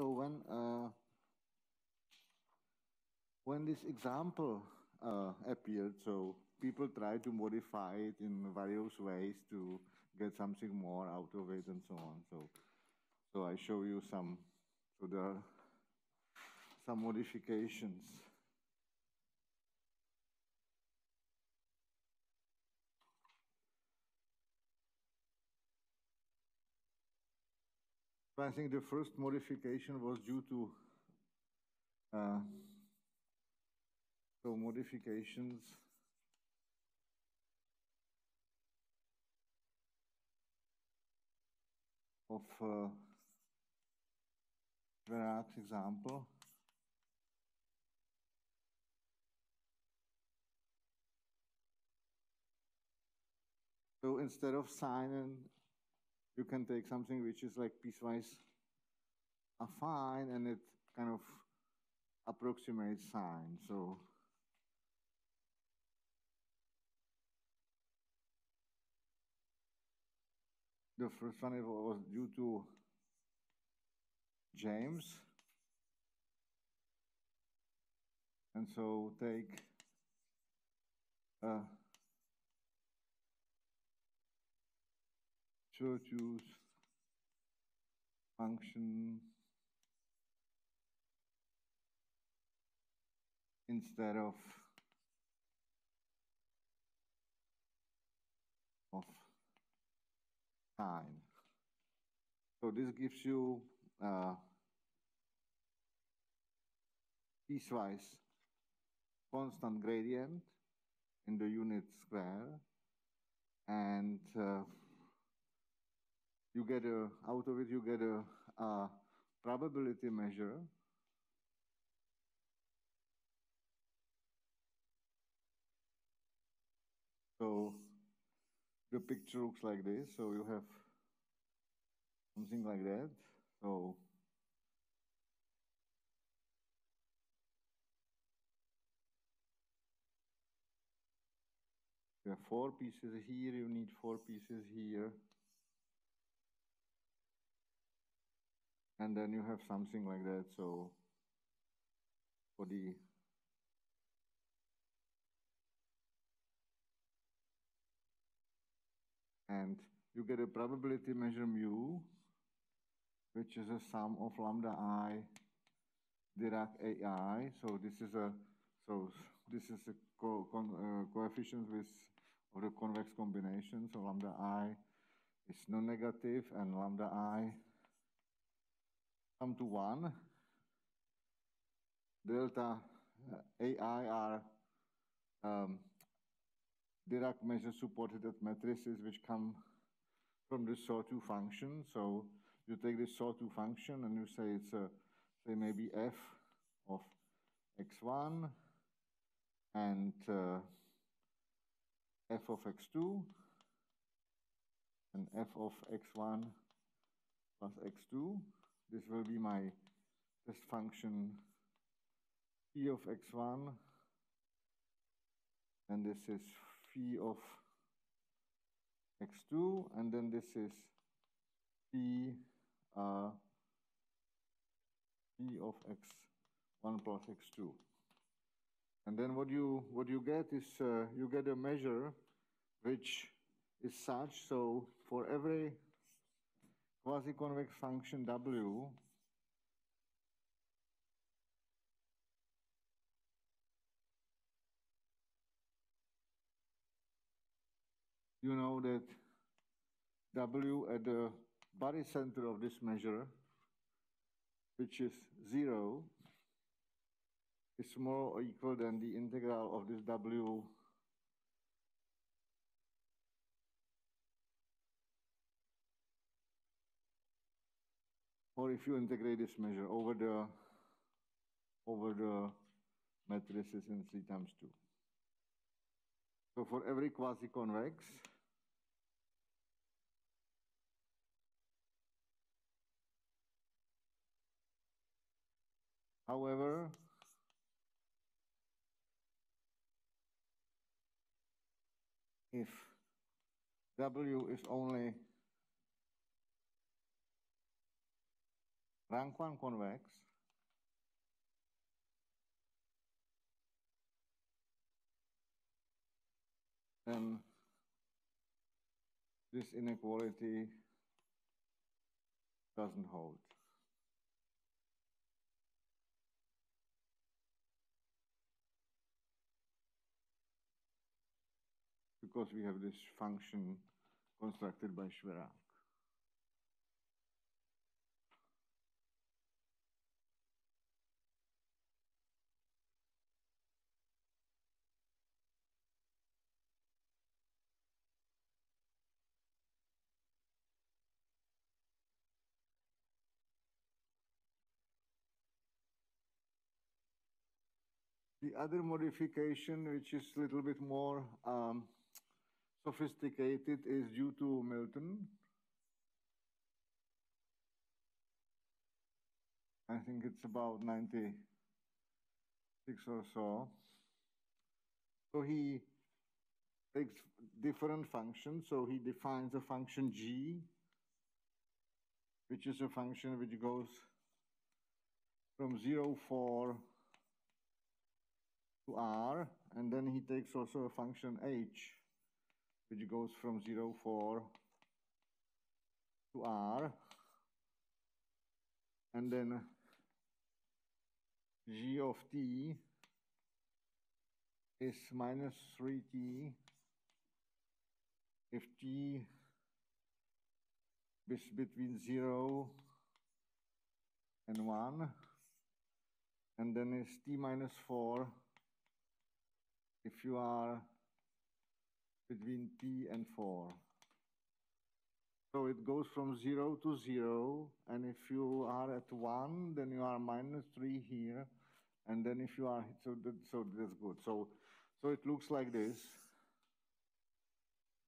So when this example appeared, so people tried to modify it in various ways to get something more out of it and so on. So I show you some. So there are some modifications. I think the first modification was due to so modifications. Of Verat example. So instead of sine, and you can take something which is like piecewise affine, and it kind of approximates sine. So. The first one was due to James. And so take Churchill's function instead of So this gives you piecewise constant gradient in the unit square, and you get a, out of it you get a probability measure so. The picture looks like this, so you have something like that. So you have 4 pieces here, you need 4 pieces here. And then you have something like that, so for the and you get a probability measure mu, which is a sum of lambda I, Dirac AI. So this is a coefficient of the convex combination. So lambda I is non-negative, and lambda I sum to 1. Delta AI are Dirac measures supported at matrices which come from the sawtooth function. So you take this sawtooth function and you say it's a, say maybe f of x1 and f of x2 and f of x1 plus x2. This will be my test function p of x1, and this is phi of x2, and then this is phi of x1 plus x2. And then what you get is you get a measure which is such, so for every quasi-convex function w, you know that W at the body center of this measure, which is 0, is more or equal than the integral of this W or if you integrate this measure over the matrices in 3 times 2. So for every quasi-convex, however, if W is only rank 1 convex, then this inequality doesn't hold. Because we have this function constructed by Šverák. The other modification, which is a little bit more sophisticated, is due to Milton. I think it's about 96 or so. So he takes different functions. So he defines a function g, which is a function which goes from 0,4 to r, and then he takes also a function h, which goes from 0,4 to r, and then g of t is minus 3t if t is between 0 and 1, and then is t minus 4 if you are between t and 4. So it goes from 0 to 0, and if you are at 1, then you are minus 3 here, and then if you are, so that's good. So it looks like this.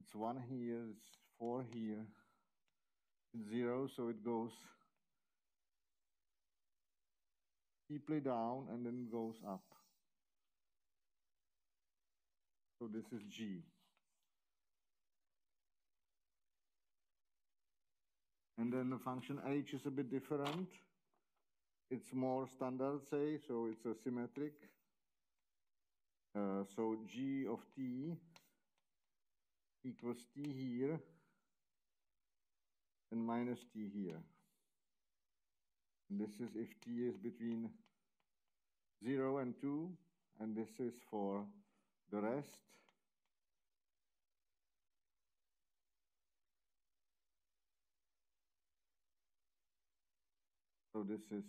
It's 1 here, it's 4 here, it's 0, so it goes deeply down, and then goes up. So this is G. And then the function h is a bit different. It's more standard, say, so it's a symmetric. So g of t equals t here and minus t here. And this is if t is between 0 and 2, and this is for the rest. So this is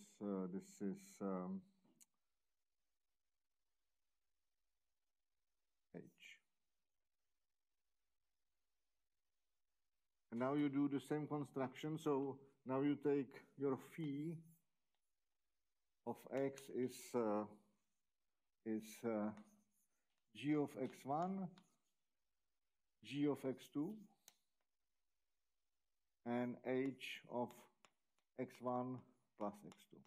h. And now you do the same construction. So now you take your phi of x is g of x1, g of x2, and h of x1 plus x2.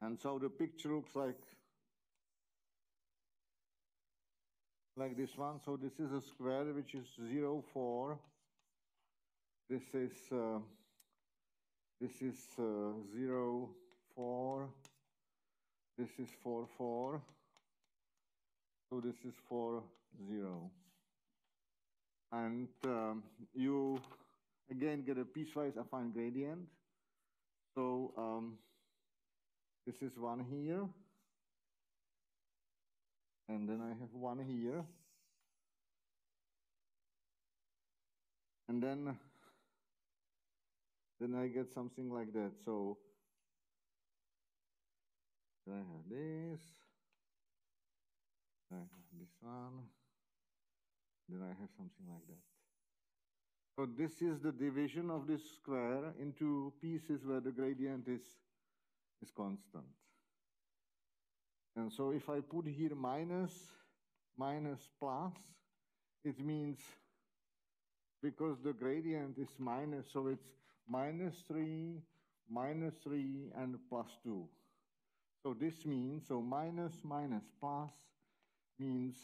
And so the picture looks like this one. So this is a square which is 0,4. This is 0,4. This is 4,4. So this is 4,0, and you again get a piecewise affine gradient. So this is 1 here, and then I have 1 here, and then I get something like that. So I have this. I have this one, then I have something like that. So this is the division of this square into pieces where the gradient is constant. And so if I put here minus plus, it means because the gradient is minus, so it's minus 3, and plus 2. So this means, so minus minus plus means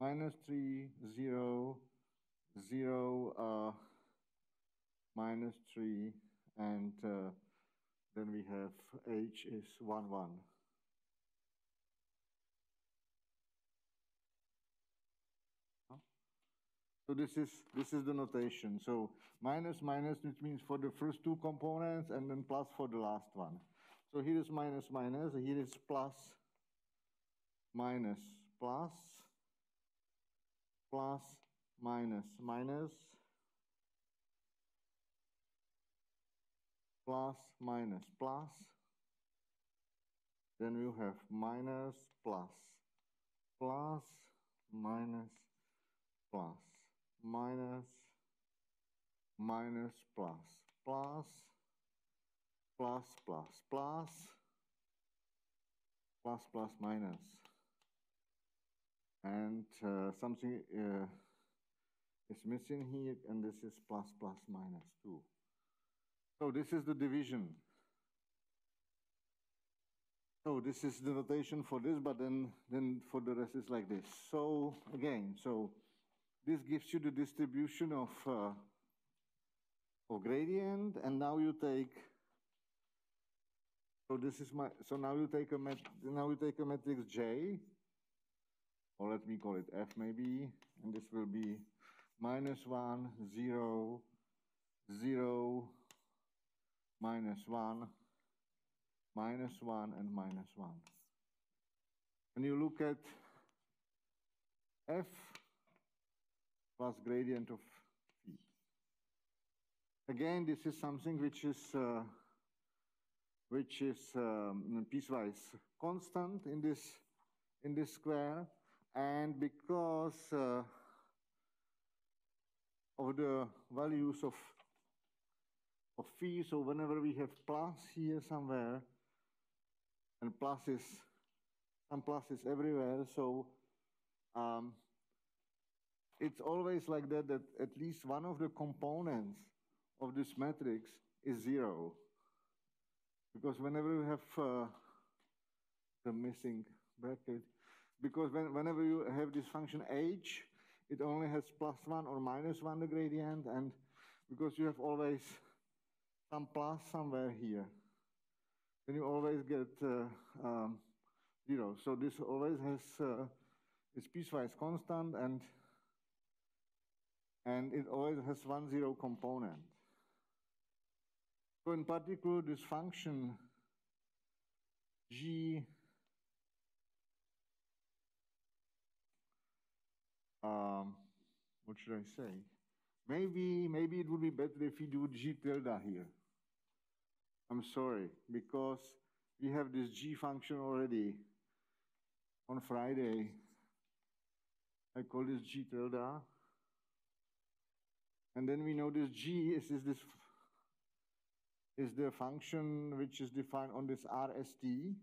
minus 3, 0, 0, minus 3, and then we have H is 1, 1. So this is the notation. So minus, which means for the first two components, and then plus for the last one. So here is minus, here is plus, plus, minus, plus, plus. Then you have minus, plus, plus, plus, plus, plus, minus. And something is missing here, and this is plus, -2. So this is the division. So this is the notation for this, but then for the rest is like this. So again, so this gives you the distribution of gradient, and now you take. So this is my. So now you take a matrix J, or let me call it F maybe, and this will be -1, 0, 0, -1, -1, and -1. When you look at F plus gradient of phi. Again, this is something which is piecewise constant in this square, and because of the values of phi, so whenever we have plus here somewhere, and pluses everywhere, so it's always like that at least one of the components of this matrix is 0, because whenever you have the missing bracket, because whenever you have this function h, it only has +1 or -1 the gradient, and because you have always some plus somewhere here, then you always get 0. So this always has is piecewise constant, and it always has 1, 0 component. So in particular, this function g. What should I say? Maybe it would be better if we do g tilde here. I'm sorry, because we have this g function already. On Friday, I call this g tilde, and then we know this g is the function which is defined on this RST,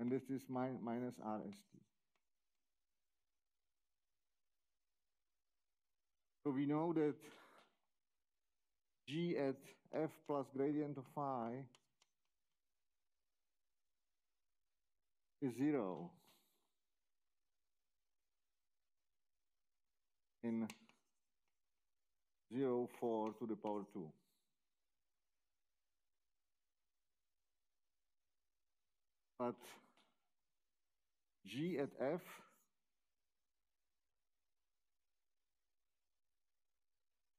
and this is minus RST. So we know that g at f plus gradient of phi is 0 in 0, 4 to the power 2. But g at f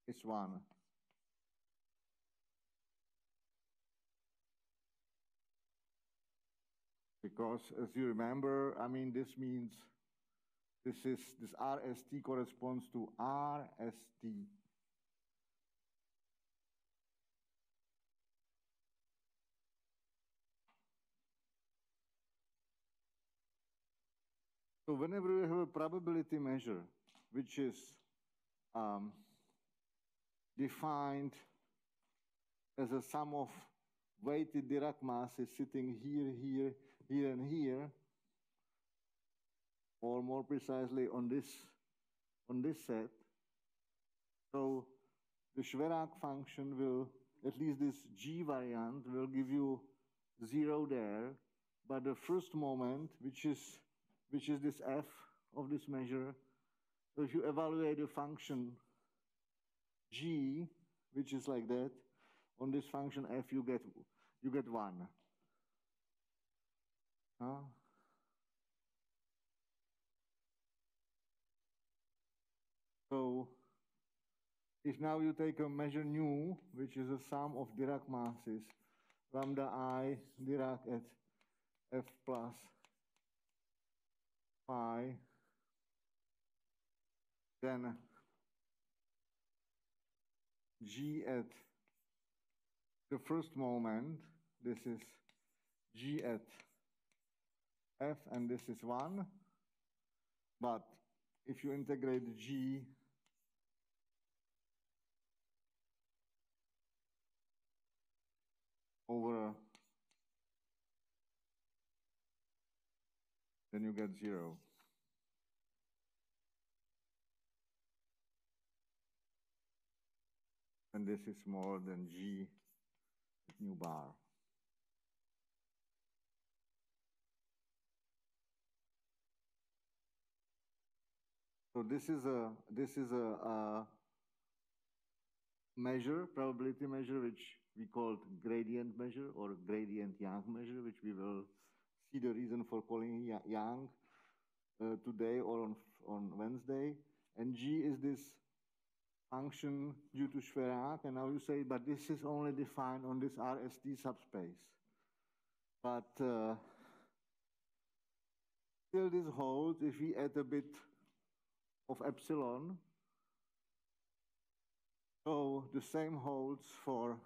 is 1. Because as you remember, I mean, this means this RST corresponds to RST. So whenever you have a probability measure which is defined as a sum of weighted Dirac masses sitting here, here, here, and here, or more precisely on this set, so the Schwerak function will, at least this G variant, will give you 0 there, but the first moment, which is this f of this measure, if you evaluate the function g, which is like that, on this function f you get 1. Huh? So if now you take a measure nu, which is a sum of Dirac masses, lambda I Dirac at f plus pi, then g at the first moment, this is g at f, and this is 1. But if you integrate g over, then you get 0. And this is more than g nu bar. So this is a measure, probability measure, which we called gradient measure or gradient Young measure, which we will see the reason for calling Young today or on Wednesday. And G is this function due to Schwerak, and now you say, but this is only defined on this RST subspace. But still this holds if we add a bit of epsilon. So the same holds for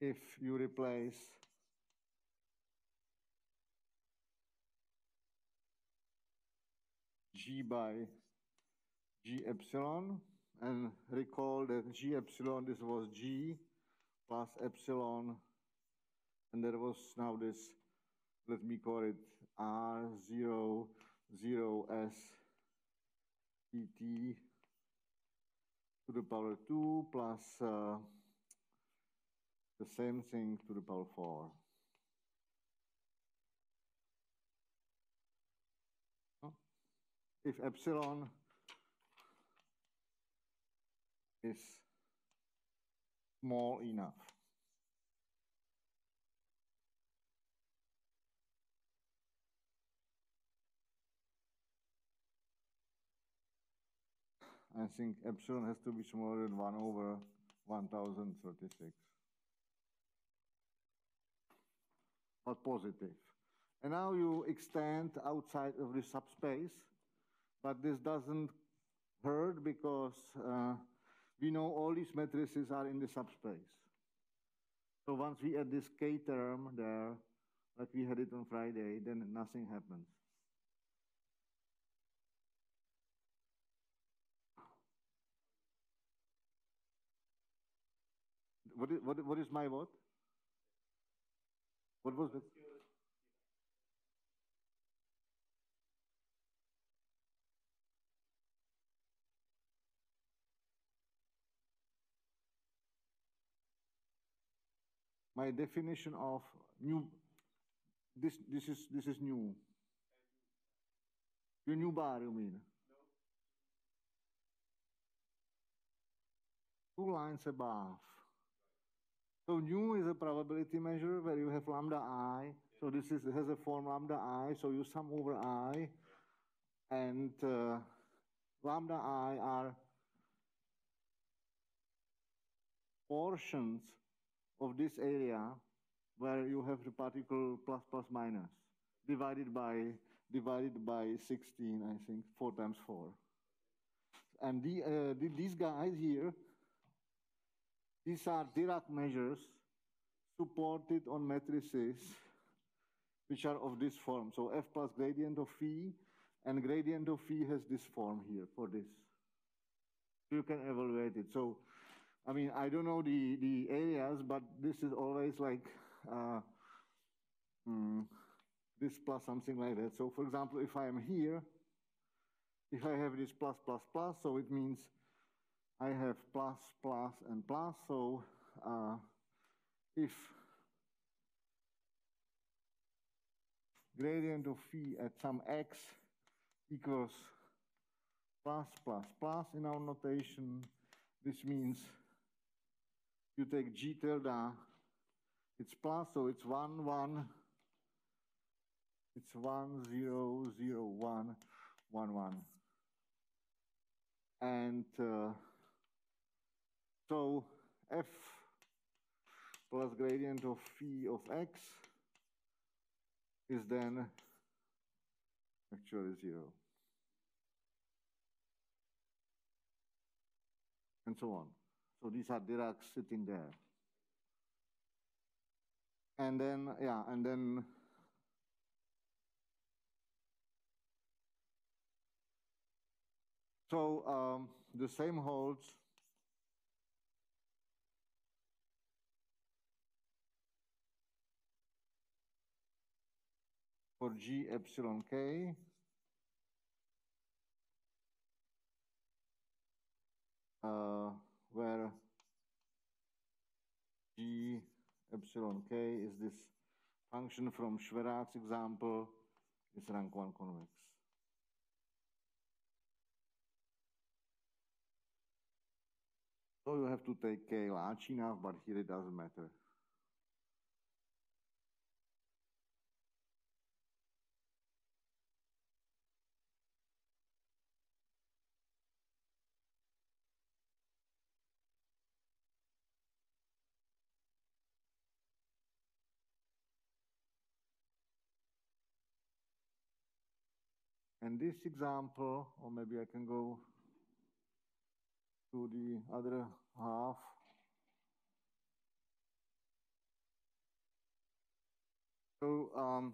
if you replace G by G epsilon, and recall that G epsilon, this was G plus epsilon, and there was now this, let me call it R 0 S E T to the power 2 plus the same thing to the power 4. If epsilon is small enough. I think epsilon has to be smaller than 1 over 1036. But positive. And now you extend outside of the subspace, but this doesn't hurt because we know all these matrices are in the subspace. So once we add this K term there, like we had it on Friday, then nothing happens. What is my what? What was it? My definition of new. This is new. Your new bar, you mean? No. 2 lines above. So nu is a probability measure where you have lambda I. So this is, has a form lambda I. So you sum over I, and lambda I are portions of this area where you have the particle plus minus divided by 16, I think 4 times 4. And these guys here. These are Dirac measures supported on matrices which are of this form. So f plus gradient of phi, and gradient of phi has this form here for this. You can evaluate it. So, I mean, I don't know the areas, but this is always like this plus something like that. So, for example, if I am here, If I have this plus, plus, plus, so it means I have plus, plus, and plus. So if gradient of phi at some x equals plus, plus, plus in our notation, this means you take g tilde, it's plus, so it's 1, 1, it's 1, 0, 0, 1, 1, 1. And so f plus gradient of phi of x is then actually 0. And so on. So these are Diracs sitting there. And then, yeah, and then so the same holds for G epsilon K. Where G epsilon K is this function from Šverák's example is rank 1 convex. So you have to take K large enough, but here it doesn't matter. And this example, or maybe I can go to the other half. So,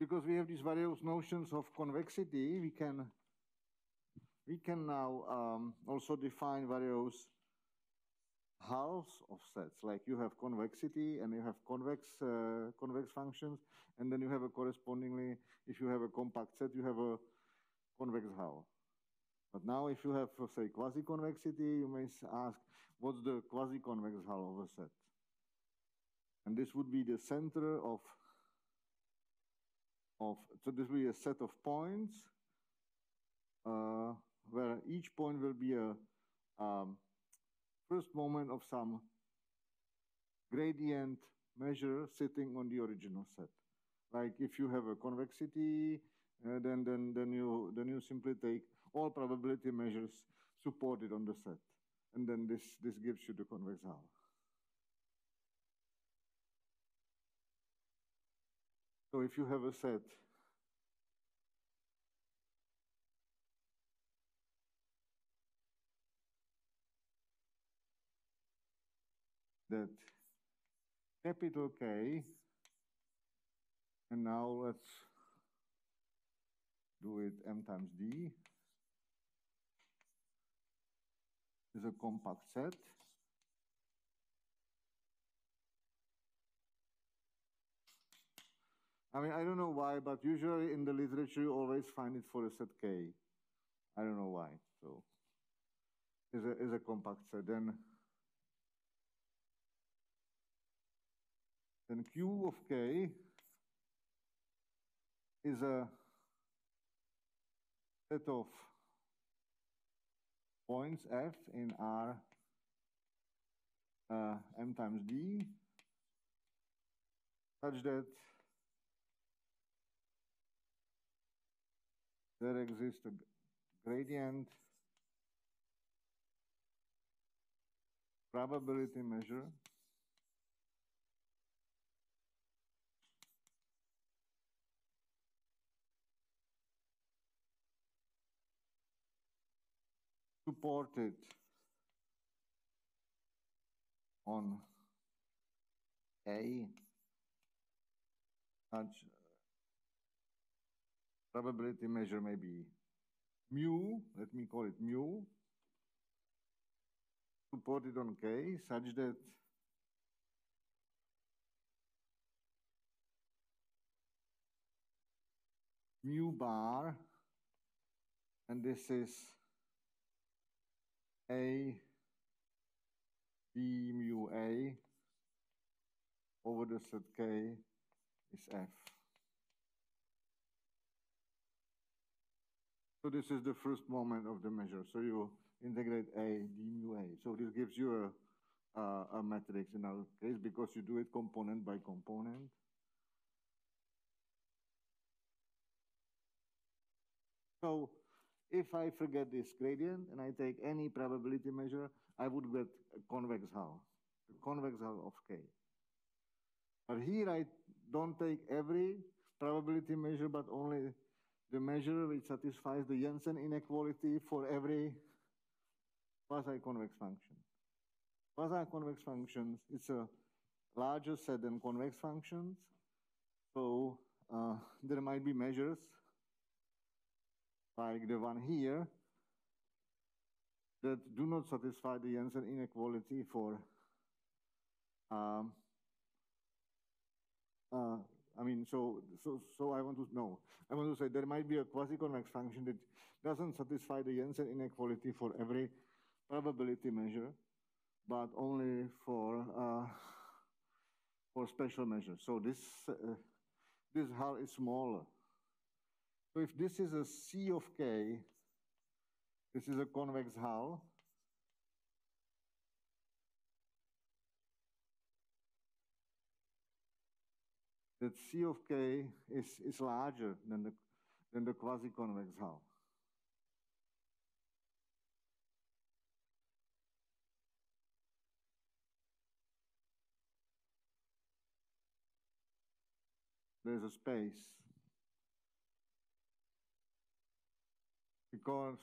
because we have these various notions of convexity, we can now also define various halves of sets. Like you have convexity and you have convex convex functions, and then you have a correspondingly, if you have a compact set, you have a convex half. But now if you have, say, quasi-convexity, you may ask, what's the quasi-convex hull of a set? And this would be the center so this will be a set of points where each point will be a first moment of some gradient measure sitting on the original set. Like if you have a convexity, then you simply take all probability measures supported on the set, and then this gives you the convex hull. So if you have a set that capital K, and now let's do it m times d, is a compact set. I mean, I don't know why, but usually in the literature you always find it for a set K. I don't know why. So is a compact set. Then Q of K is a set of points F in R M times D such that there exists a gradient probability measure supported on A such probability measure may be mu, let me call it mu, supported on K such that mu bar and this is A B mu A over the set K is F. So this is the first moment of the measure. So you integrate A, D mu A. So this gives you a matrix in our case because you do it component by component. So if I forget this gradient and I take any probability measure, I would get a convex hull, the convex hull of K. But here I don't take every probability measure, but only the measure which satisfies the Jensen inequality for every quasi-convex function. Quasi-convex functions, it's a larger set than convex functions. So there might be measures like the one here that do not satisfy the Jensen inequality for, I want to say there might be a quasi-convex function that doesn't satisfy the Jensen inequality for every probability measure, but only for special measures. So this this hull is smaller. So if this is a C of K, this is a convex hull. That C of K is larger than the quasi-convex hull. There's a space because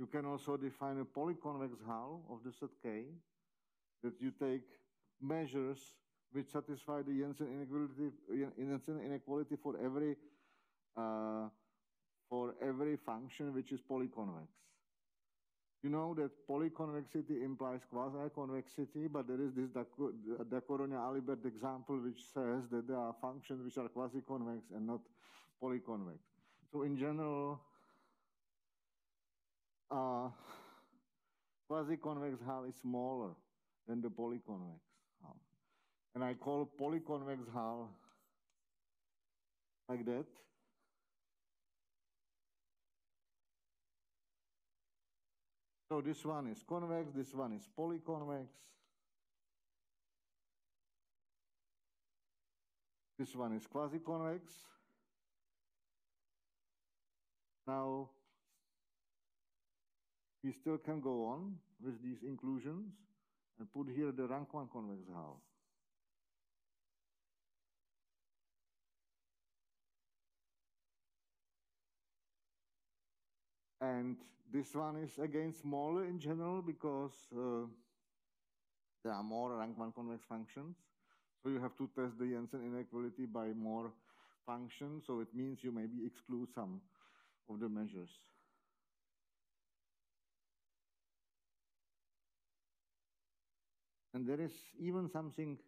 you can also define a polyconvex hull of the set K that you take measures which satisfy the Jensen inequality for every function which is polyconvex. You know that polyconvexity implies quasi-convexity, but there is this Dacorogna–Alibert example which says that there are functions which are quasi-convex and not polyconvex. So in general, quasi-convex hull is smaller than the polyconvex hull. And I call polyconvex hull like that. So this one is convex, this one is polyconvex. This one is quasi-convex. Now, we still can go on with these inclusions and put here the rank 1 convex hull. And this one is again smaller in general because there are more rank 1 convex functions. So you have to test the Jensen inequality by more functions. So it means you maybe exclude some of the measures. And there is even something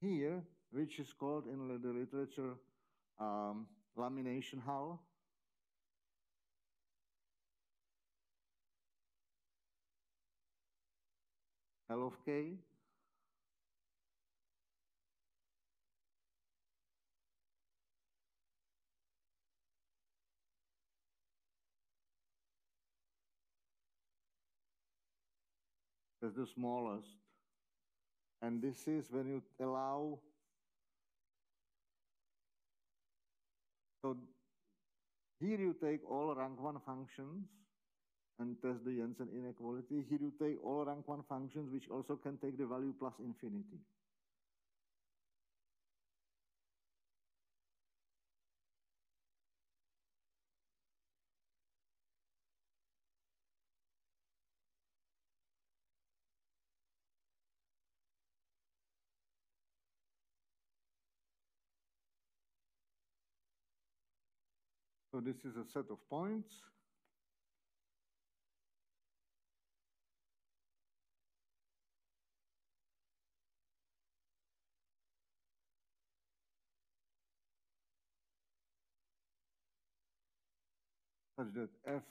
here which is called in the literature lamination hull. L of K. That's the smallest. And this is when you allow. So here you take all rank 1 functions and test the Jensen inequality. Here you take all rank 1 functions which also can take the value plus infinity. So this is a set of points. such that F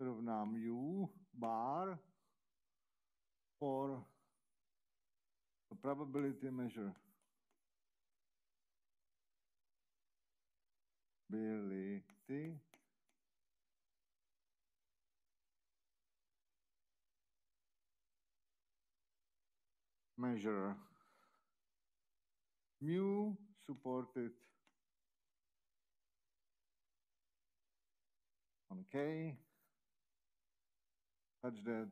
равна mu bar for a probability measure. Measure mu supported on K such that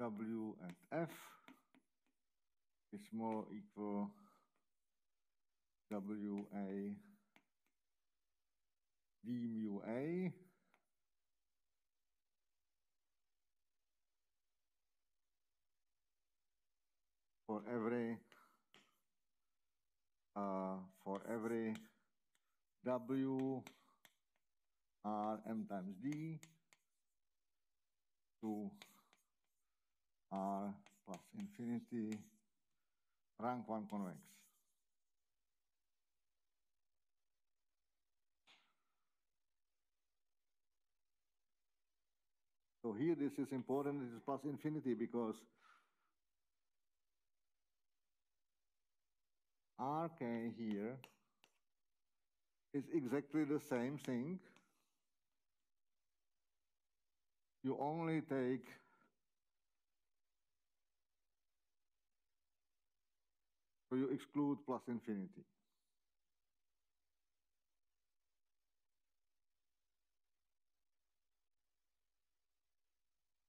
W and F is more equal WA d mu A for every W R M times D to R plus infinity rank 1 convex. So here this is important, it is plus infinity because RK here is exactly the same thing. You only take you exclude plus infinity.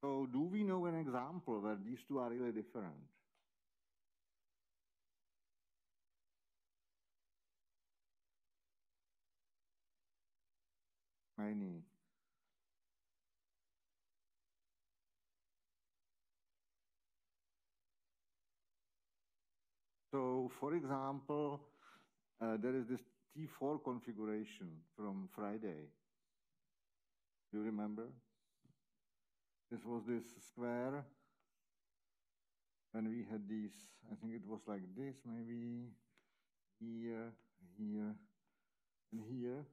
So do we know an example where these two are really different? Many. So, for example, there is this T4 configuration from Friday. Do you remember? This was this square. And we had these, I think it was like this, maybe here, here, and here.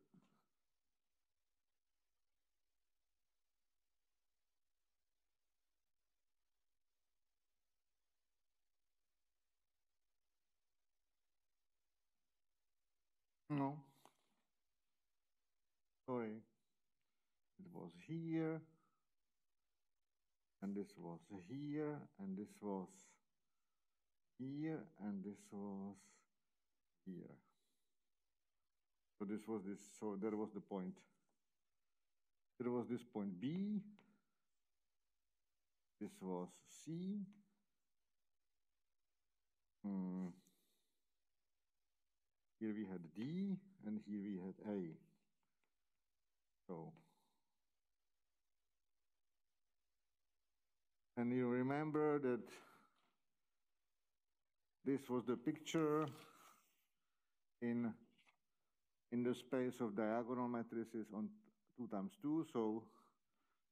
No, sorry, it was here, and this was here, and this was here, and this was here. So this was this, so there was the point, there was this point B, this was C, here we had D, and here we had A. So, and you remember that this was the picture in the space of diagonal matrices on 2 times 2. So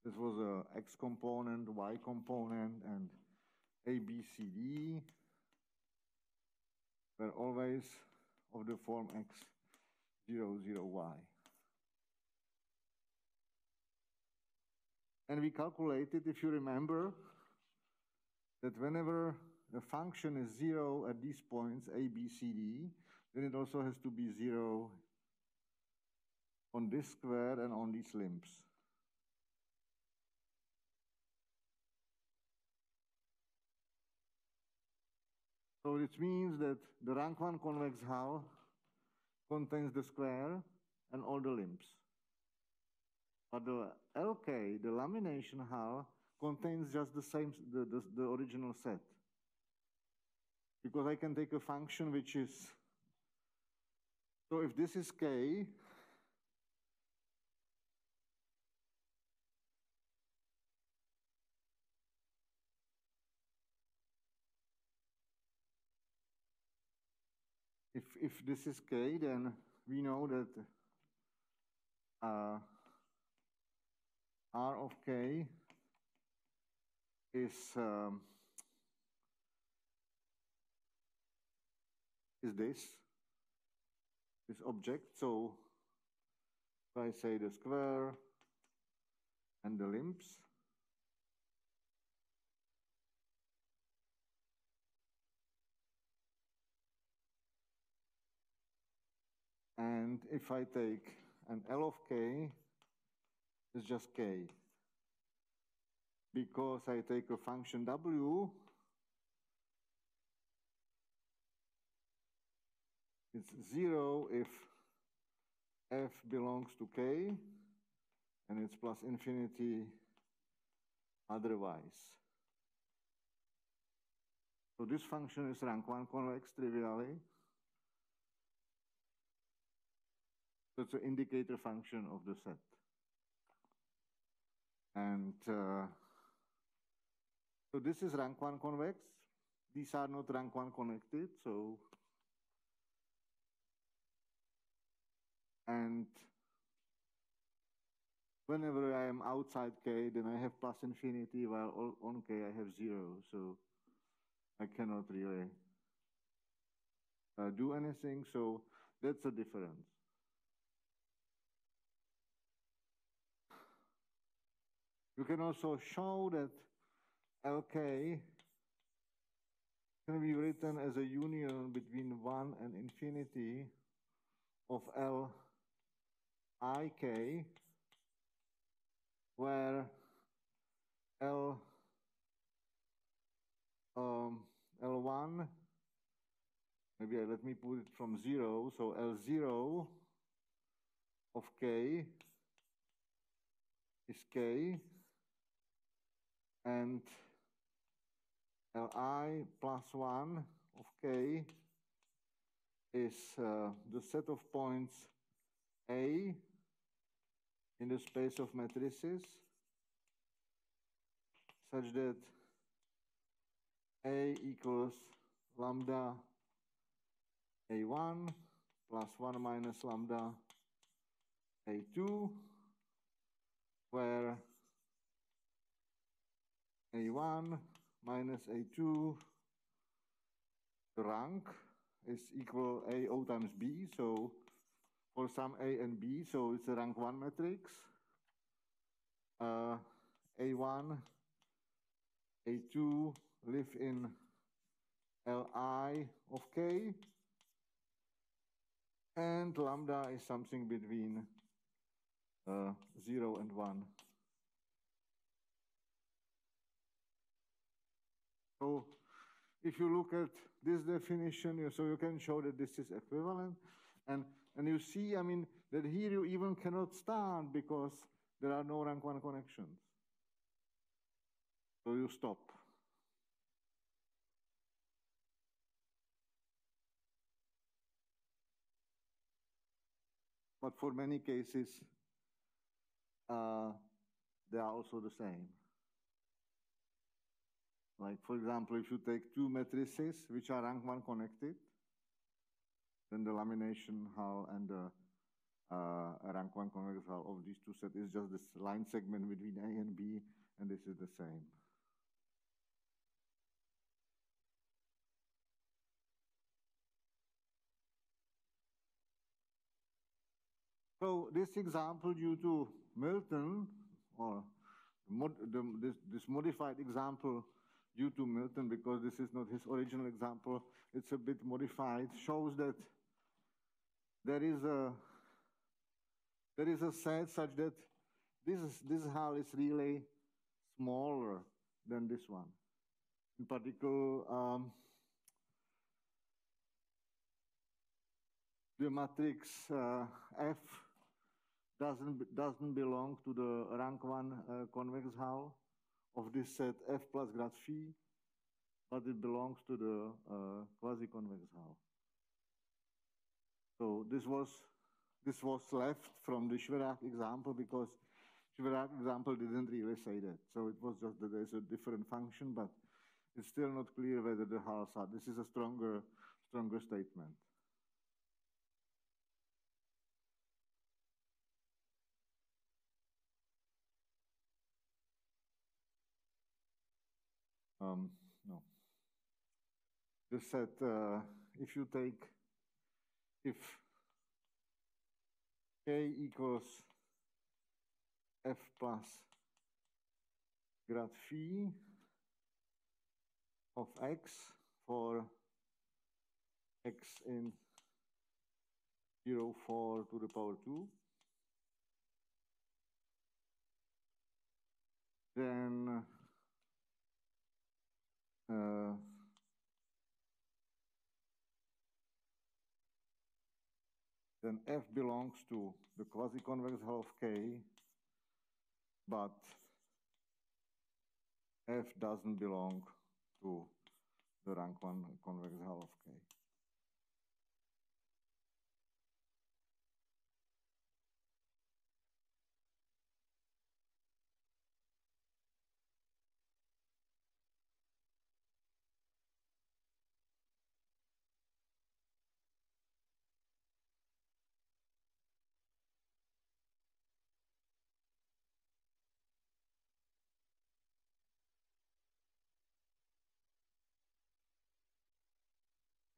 this was a X component, Y component, and A, B, C, D were always of the form X, 0, 0, Y. And we calculated, if you remember, that whenever the function is 0 at these points, A, B, C, D, then it also has to be 0 on this square and on these limbs. So it means that the rank 1 convex hull contains the square and all the limbs. But the LK, the lamination hull, contains just the same, the original set. Because I can take a function which is, so if this is K, if this is K, then we know that R of k is this object. So if I say the square and the limbs, and if I take an L of k, it's just k. Because I take a function w, it's 0 if f belongs to k, and it's plus infinity otherwise. So this function is rank 1 convex trivially. It's an indicator function of the set. And so this is rank 1 convex. These are not rank 1 connected, so. And whenever I am outside K, then I have plus infinity, while on K I have 0. So I cannot really do anything. So that's the difference. You can also show that LK can be written as a union between 1 and infinity of LIK, where L1, maybe let me put it from 0, so L0 of K is K, and Li plus 1 of k is the set of points A in the space of matrices, such that A equals lambda A1 plus 1 minus lambda A2, where A1 minus A2, the rank is equal A0 times B, so for some A and B, so it's a rank 1 matrix. A1, A2 live in Li of K, and lambda is something between 0 and 1. So if you look at this definition, so you can show that this is equivalent. And you see, I mean, that here you even cannot start because there are no rank 1 connections. So you stop. But for many cases, they are also the same. Like, for example, if you take two matrices which are rank 1 connected, then the lamination hull and the rank 1 convex hull of these two sets is just this line segment between A and B, and this is the same. So this example, due to Milton, or this modified example, due to Milton, because this is not his original example, it's a bit modified, shows that there is a set such that this hull is really smaller than this one. In particular, the matrix F doesn't belong to the rank 1 convex hull of this set F plus grad phi, but it belongs to the quasi-convex hull. So this was left from the Šverák example because Šverák example didn't really say that. So it was just that there's a different function, but it's still not clear whether the hulls are. This is a stronger statement. No. Just that if you take, if K equals F plus grad phi of X for X in 0.4 to the power 2, then F belongs to the quasi-convex half K, but F doesn't belong to the rank 1 convex half K.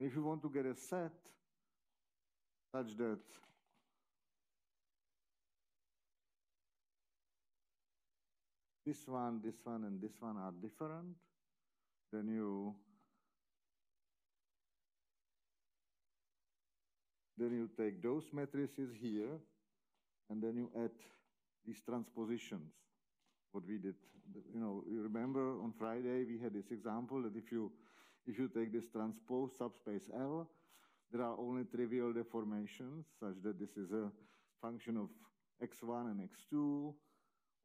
If you want to get a set such that this one, and this one are different, then you take those matrices here, and then you add these transpositions. What we did, you know, you remember on Friday we had this example that if you take this transpose subspace L, there are only trivial deformations such that this is a function of x1 and x2,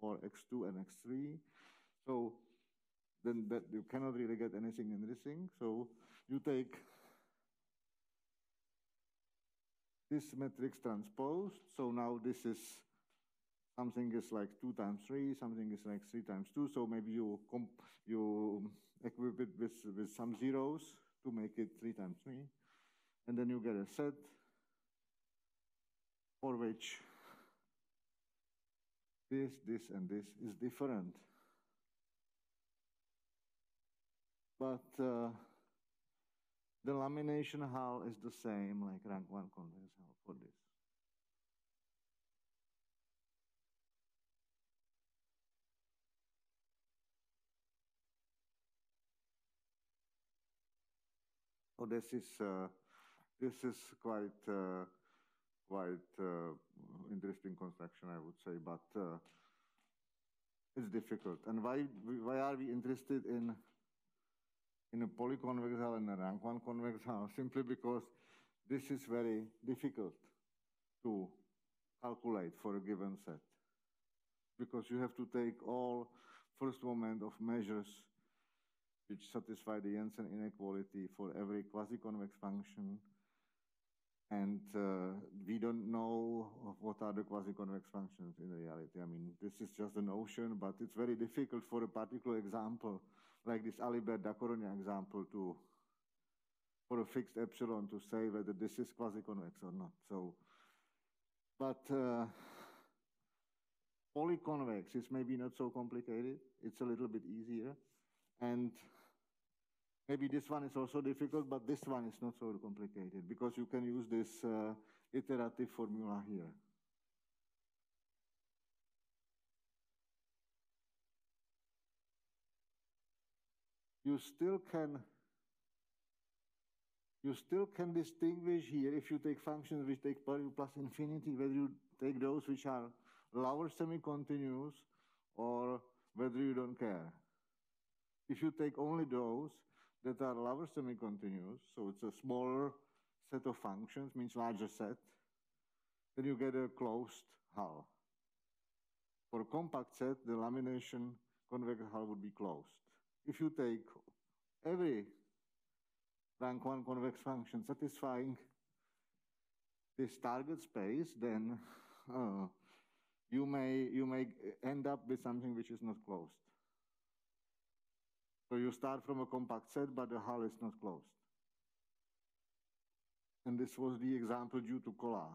or x2 and x3. So then that you cannot really get anything interesting. So you take this matrix transposed. So now this is something is like 2 times 3, something is like 3 times 2. So maybe you equip it with some zeros to make it 3 times 3, and then you get a set for which this, this, and this is different. But the lamination hull is the same, like rank 1 convex hull for this. Oh, this is quite quite interesting construction, I would say, but it's difficult. And why are we interested in a polyconvex hull and a rank 1 convex hull? Simply because this is very difficult to calculate for a given set, because you have to take all first moment of measures which satisfy the Jensen inequality for every quasi-convex function. And we don't know what are the quasi-convex functions in reality. I mean, this is just a notion, but it's very difficult for a particular example, like this Alibert-Dacoronia example, for a fixed epsilon to say whether this is quasi-convex or not. So, but polyconvex is maybe not so complicated. It's a little bit easier. And maybe this one is also difficult, but this one is not so complicated because you can use this iterative formula here. You still can distinguish here, if you take functions which take value plus infinity, whether you take those which are lower semi-continuous or whether you don't care. If you take only those that are lower semi-continuous, so it's a smaller set of functions, means larger set, then you get a closed hull. For a compact set, the lamination convex hull would be closed. If you take every rank 1 convex function satisfying this target space, then you may end up with something which is not closed. So you start from a compact set, but the hull is not closed. And this was the example due to collage.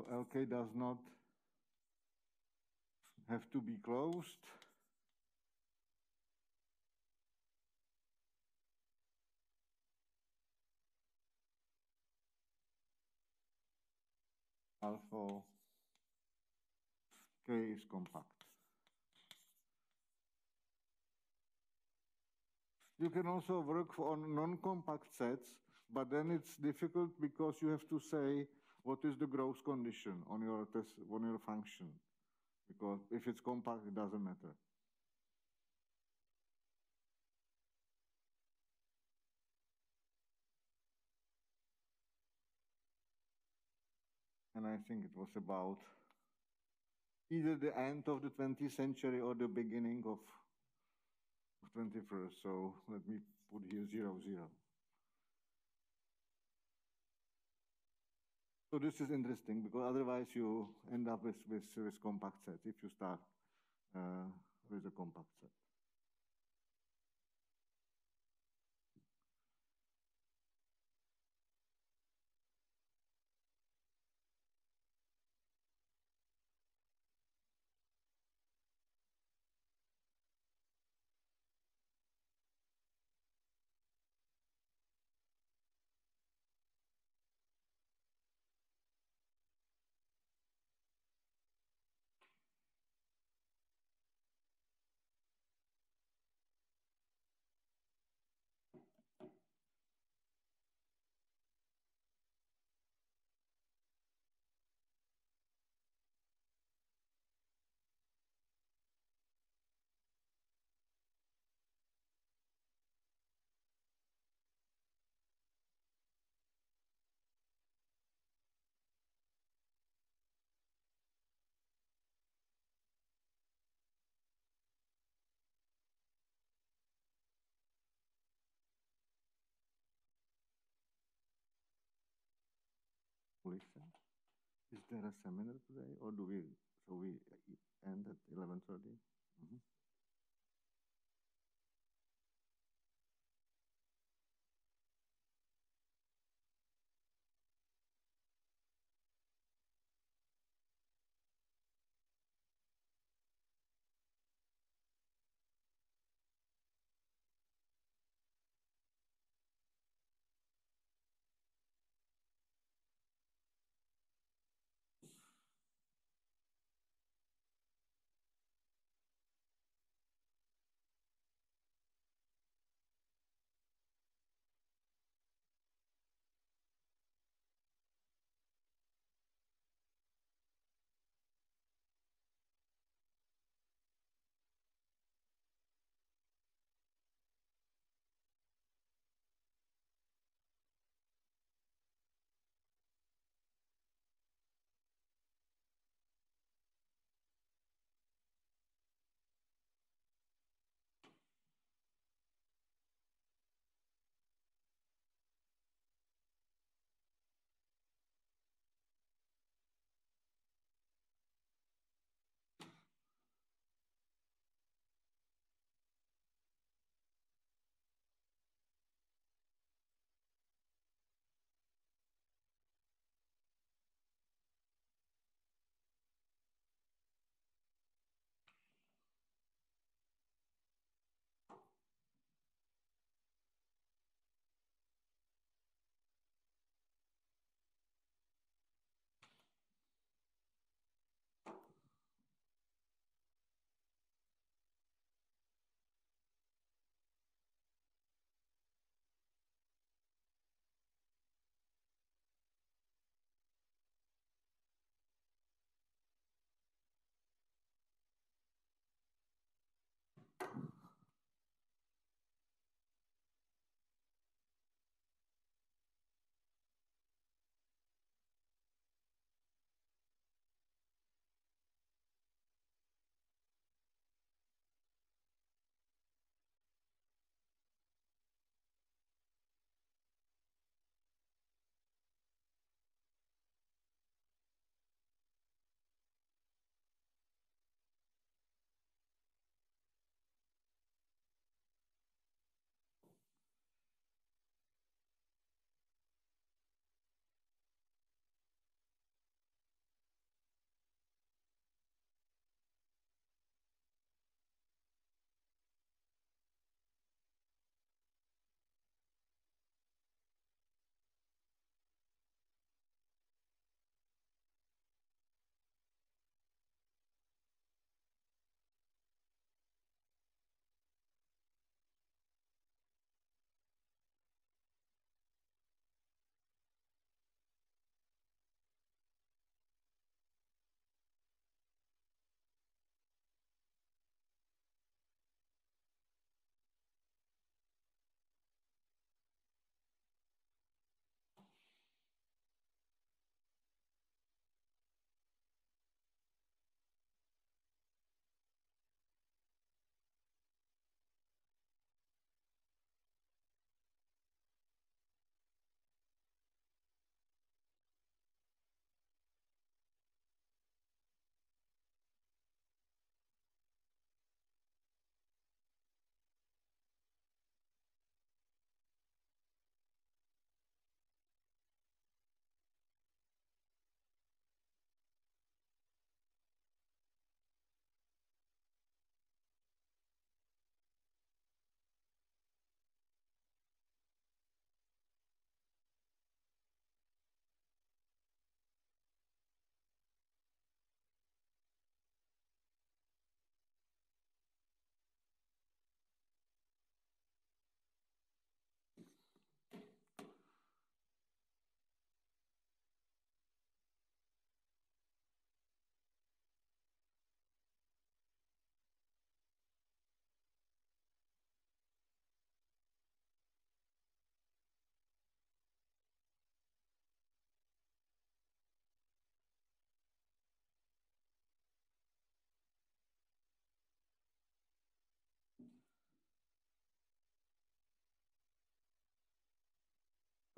So LK does not have to be closed. Alpha K is compact. You can also work on non-compact sets, but then it's difficult because you have to say what is the gross condition on your test, on your function, because if it's compact, it doesn't matter. And I think it was about either the end of the 20th century or the beginning of 21st. So let me put here 00. So this is interesting because otherwise you end up with compact sets if you start with a compact set. Is there a seminar today, or do we? So we end at 11:30. Mm-hmm.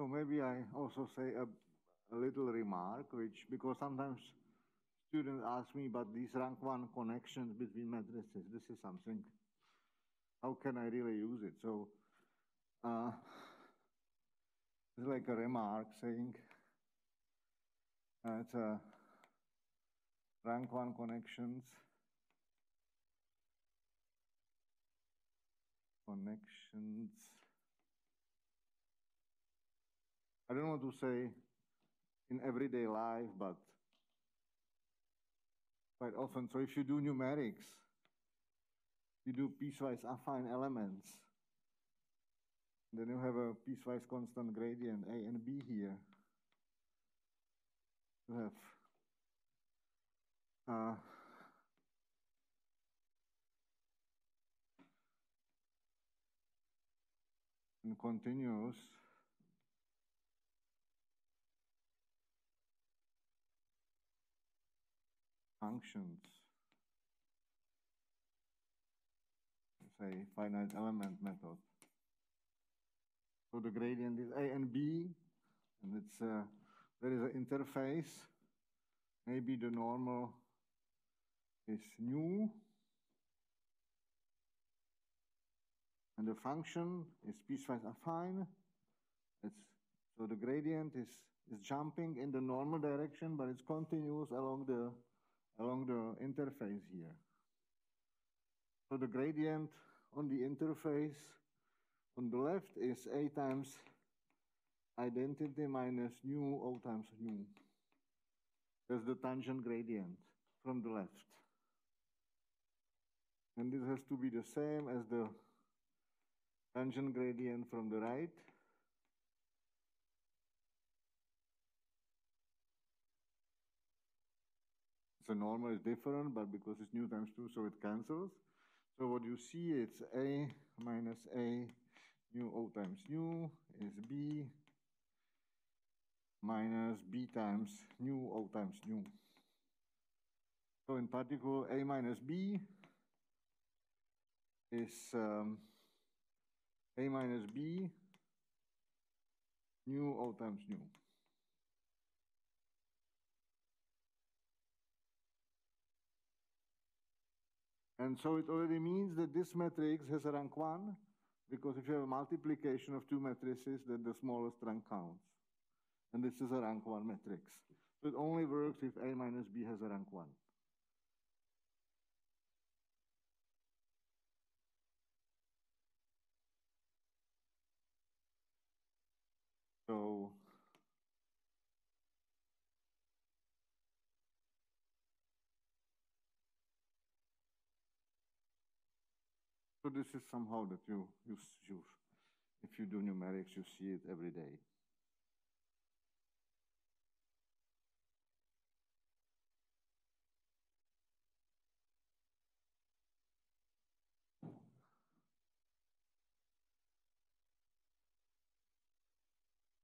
So maybe I also say a little remark, which, because sometimes students ask me, but these rank one connections between matrices, this is something, how can I really use it? So it's like a remark saying it's a rank one connections. I don't want to say in everyday life, but quite often. So if you do numerics, you do piecewise affine elements. Then you have a piecewise constant gradient, A and B here. You have and continuous. Functions, say finite element method. So the gradient is A and B, and it's there is an interface. Maybe the normal is nu, and the function is piecewise affine. It's so the gradient is jumping in the normal direction, but it's continuous along the interface here. So the gradient on the interface on the left is A times identity minus nu O times nu. That's the tangent gradient from the left. And this has to be the same as the tangent gradient from the right. So normal is different, but because it's nu times 2, so it cancels. So what you see, it's A minus A nu O times nu is B minus B times nu O times nu. So in particular, A minus B is A minus B nu O times nu. And so it already means that this matrix has a rank 1, because if you have a multiplication of two matrices, then the smallest rank counts. And this is a rank 1 matrix. So it only works if A minus B has a rank 1. So this is somehow that you if you do numerics, you see it every day.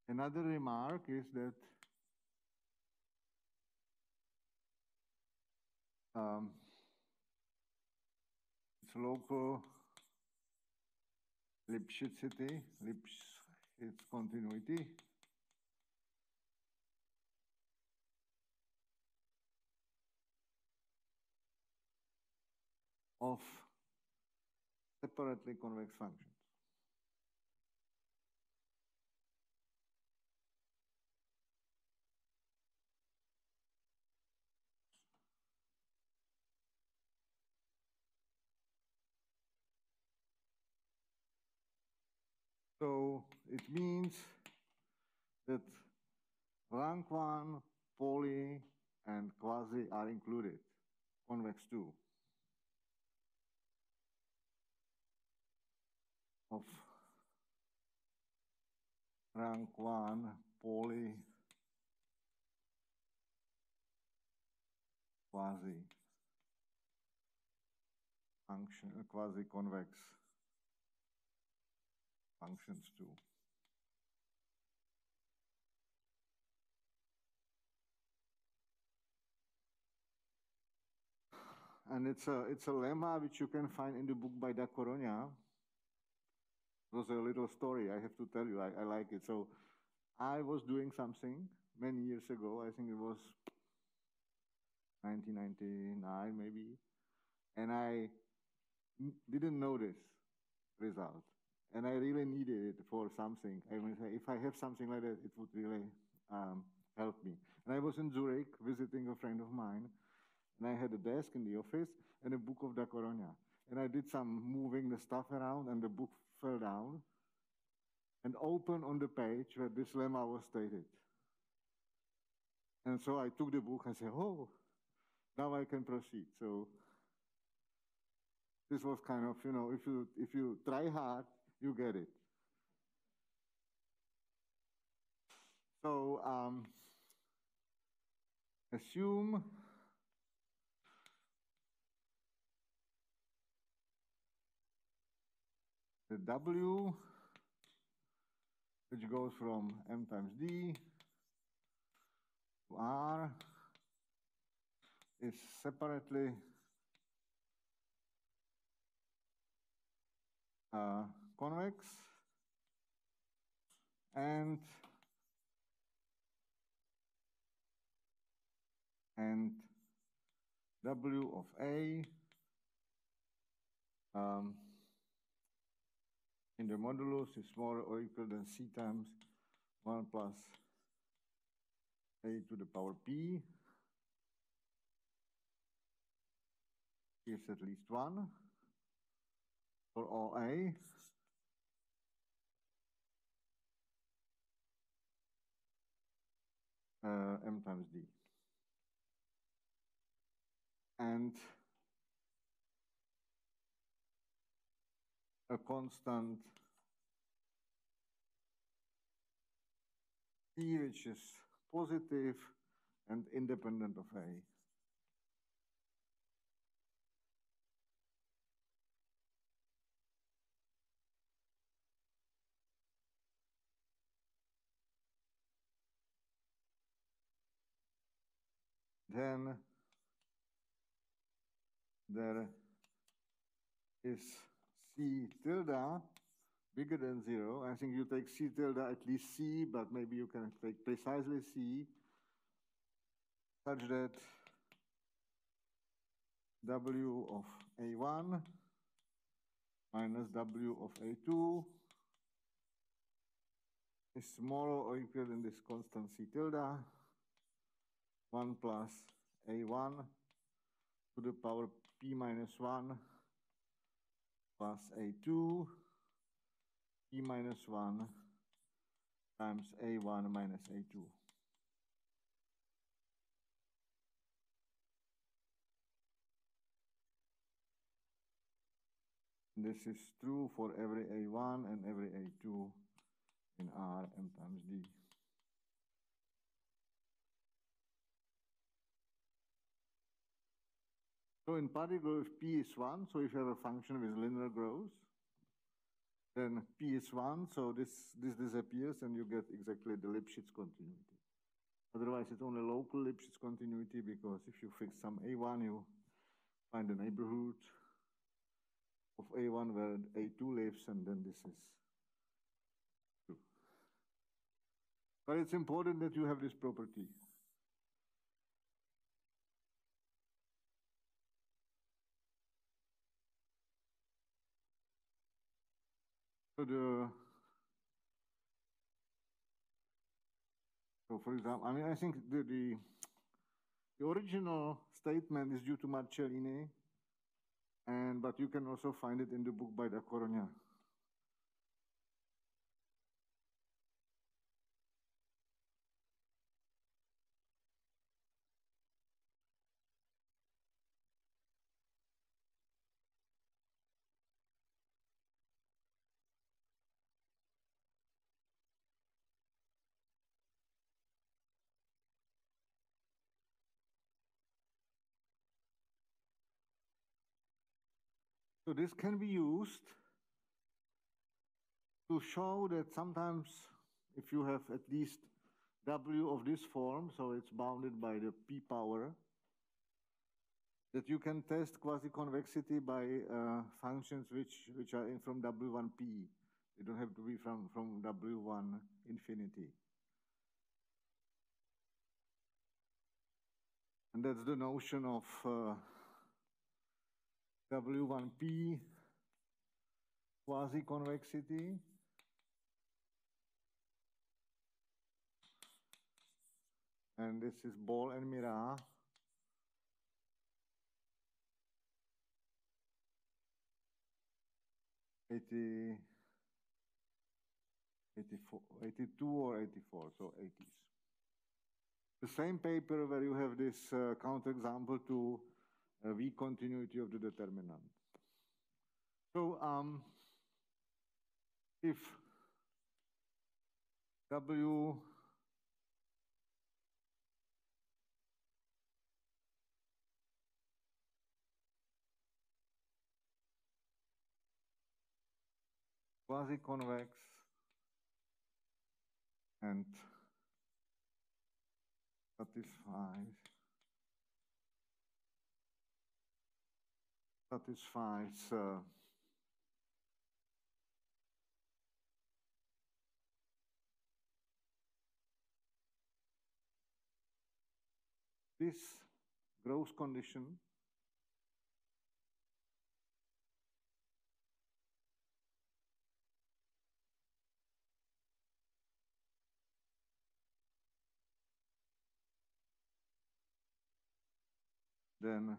Another remark is that it's local Lipschitz continuity of separately convex functions. So it means that rank 1, poly, and quasi are included, convex 2, of rank 1, poly, quasi function, quasi convex functions too. And it's a lemma which you can find in the book by Dacoronia. It was a little story I have to tell you. I like it. So I was doing something many years ago. I think it was 1999 maybe. And I didn't know this result. And I really needed it for something. I mean, if I have something like that, it would really help me. And I was in Zurich visiting a friend of mine. And I had a desk in the office and a book of Dacoronia. And I did some moving the stuff around, and the book fell down and opened on the page where this lemma was stated. And so I took the book and said, oh, now I can proceed. So this was kind of, you know, if you try hard, you get it. So assume the W, which goes from M times D to R, is separately convex and W of A in the modulus is smaller or equal than C times 1 plus A to the power P. Gives at least 1 for all A. M times D. And a constant E, which is positive and independent of A. Then there is C tilde bigger than 0. I think you take C tilde at least C, but maybe you can take precisely C, such that W of A1 minus W of A2 is smaller or equal than this constant C tilde, 1 plus A1 to the power P minus 1 plus A2, P minus 1 times A1 minus A2. This is true for every A1 and every A2 in R, M times D. So in particular, if P is 1, so if you have a function with linear growth, then P is 1, so this disappears and you get exactly the Lipschitz continuity. Otherwise, it's only local Lipschitz continuity, because if you fix some A1, you find a neighborhood of A1 where A2 lives, and then this is true. But it's important that you have this property. So for example, I mean, I think the original statement is due to Marcellini, but you can also find it in the book by Dacorogna. So this can be used to show that sometimes if you have at least W of this form, so it's bounded by the P power, that you can test quasi-convexity by functions which are in from W1P. They don't have to be from W1 infinity. And that's the notion of W1P quasi-convexity. And this is Ball and Mira. '82 or '84, so 80s. The same paper where you have this counterexample to weak continuity of the determinant. So if W quasi-convex and satisfies this gross condition, then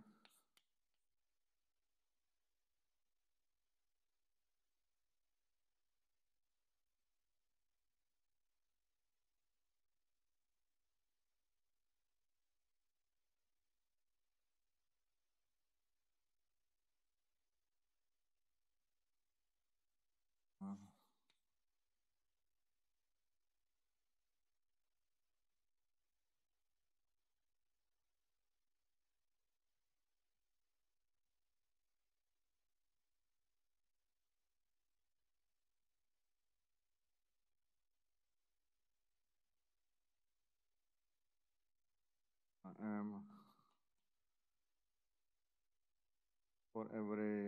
for every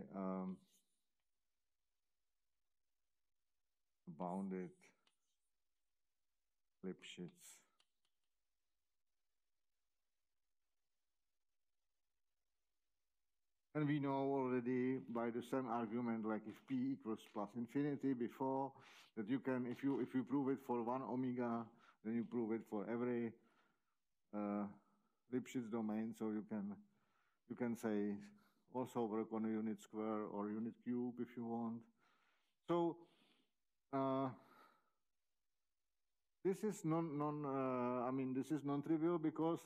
bounded Lipschitz and we know already by the same argument, like if p equals plus infinity before, that you can, if you prove it for one omega, then you prove it for every Lipschitz domain, so you can say also work on a unit square or unit cube if you want. So this is I mean this is non-trivial because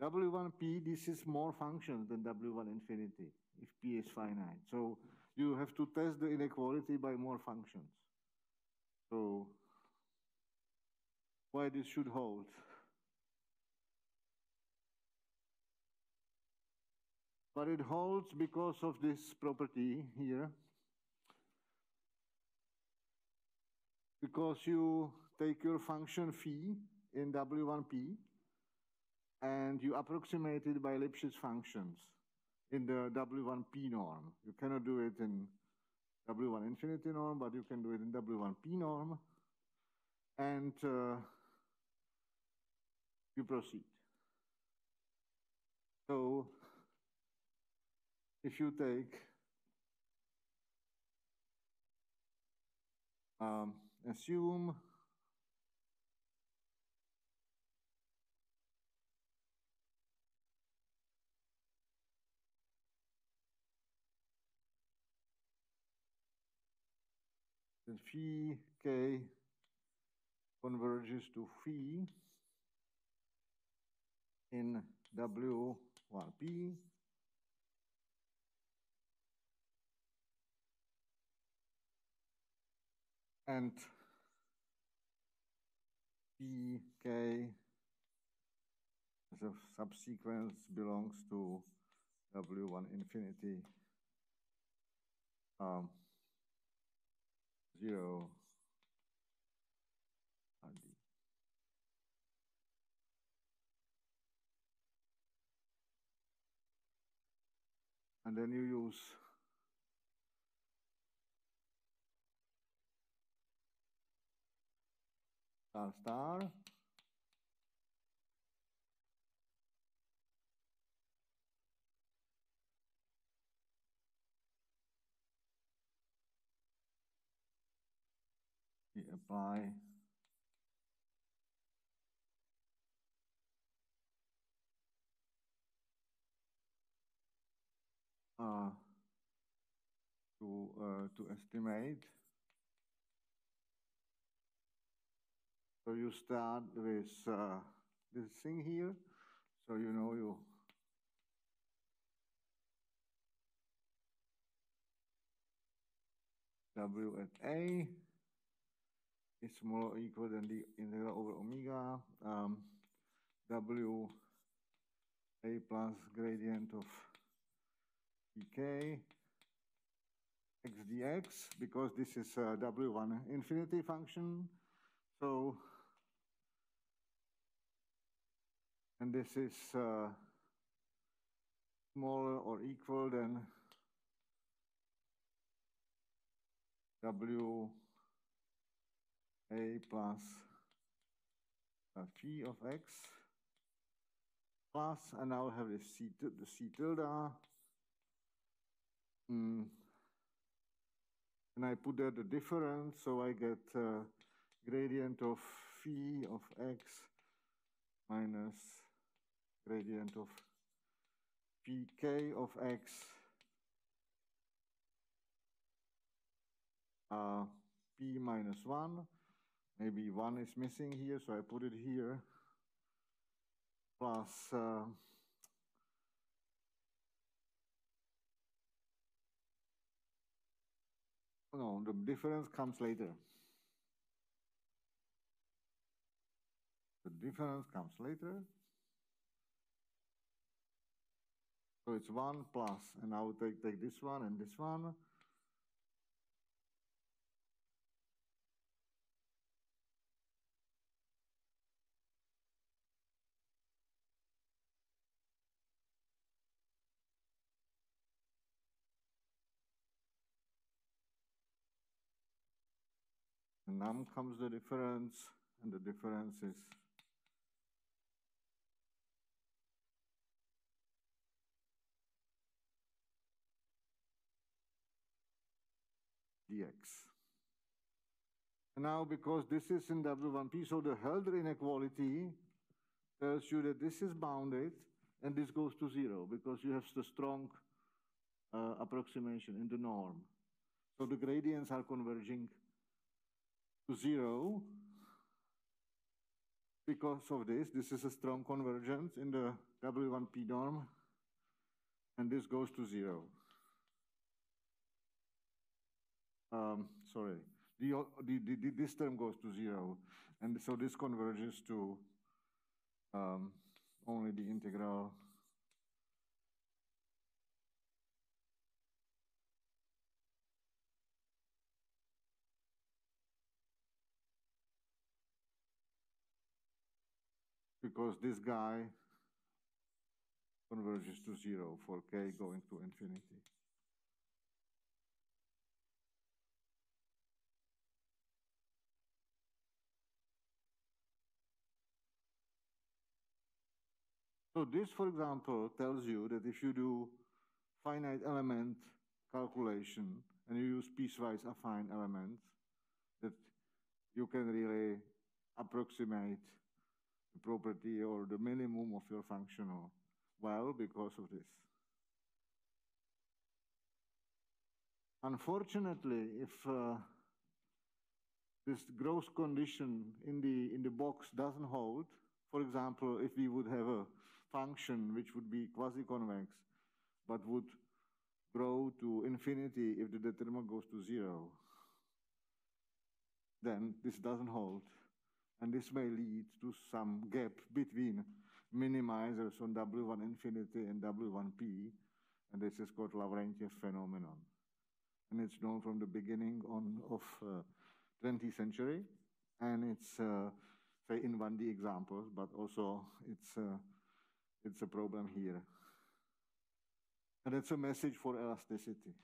W1P, this is more functions than W1 infinity if P is finite. So you have to test the inequality by more functions. So why this should hold? But it holds because of this property here. Because you take your function phi in W1P and you approximate it by Lipschitz functions in the W1P norm. You cannot do it in W1 infinity norm, but you can do it in W1P norm. And you proceed. So if you take assume that phi k converges to phi in W1P, and pk as a subsequence belongs to W1 infinity 0 RD. And then you use star by to estimate. So you start with this thing here, so you know you W at A is more or equal than the integral over omega, W A plus gradient of dk x dx, because this is a W1 infinity function. So, and this is smaller or equal than W A plus P of X plus, and now I have this C, the C tilde. And I put there the difference, so I get gradient of phi of x minus gradient of pk of x p minus 1. Maybe 1 is missing here, so I put it here. Plus no, the difference comes later. The difference comes later. So it's 1 plus, and I will take this one and this one. And now comes the difference, and the difference is dx. And now, because this is in W1P, so the Hölder inequality tells you that this is bounded and this goes to 0 because you have the strong approximation in the norm. So the gradients are converging to 0 because of this. This is a strong convergence in the W1P norm, and this goes to 0. Sorry, this term goes to 0, and so this converges to only the integral because this guy converges to 0 for k going to infinity. So this, for example, tells you that if you do finite element calculation and you use piecewise affine elements, that you can really approximate the property or the minimum of your functional well because of this. Unfortunately, if this gross condition in the box doesn't hold, for example, if we would have a function which would be quasi-convex, but would grow to infinity if the determinant goes to 0. Then this doesn't hold, and this may lead to some gap between minimizers on W1 infinity and W1P, and this is called Lavrentiev phenomenon, and it's known from the beginning of 20th century, and it's say in 1D examples, but also it's a problem here. And it's a message for elasticity.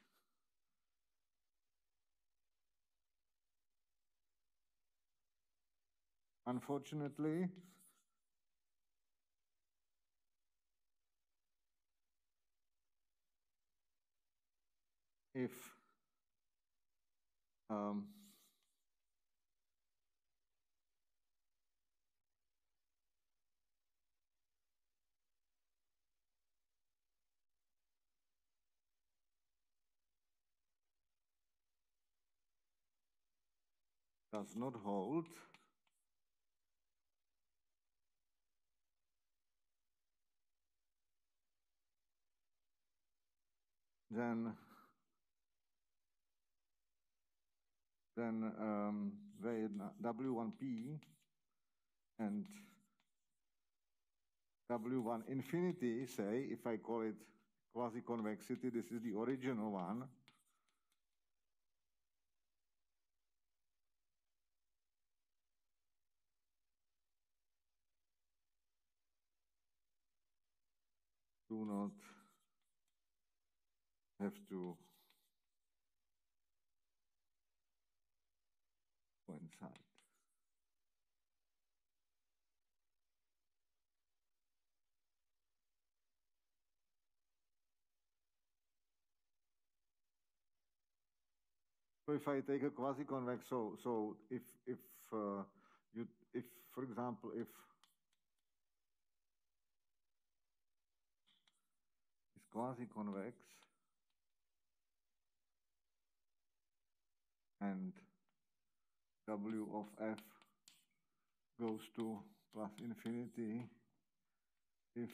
Unfortunately, if does not hold. Then they W1P and W1 infinity, say, if I call it quasi-convexity, this is the original one. Do not have to coincide. So if I take a quasi-convex, so if for example if it's quasi-convex and W of f goes to plus infinity, if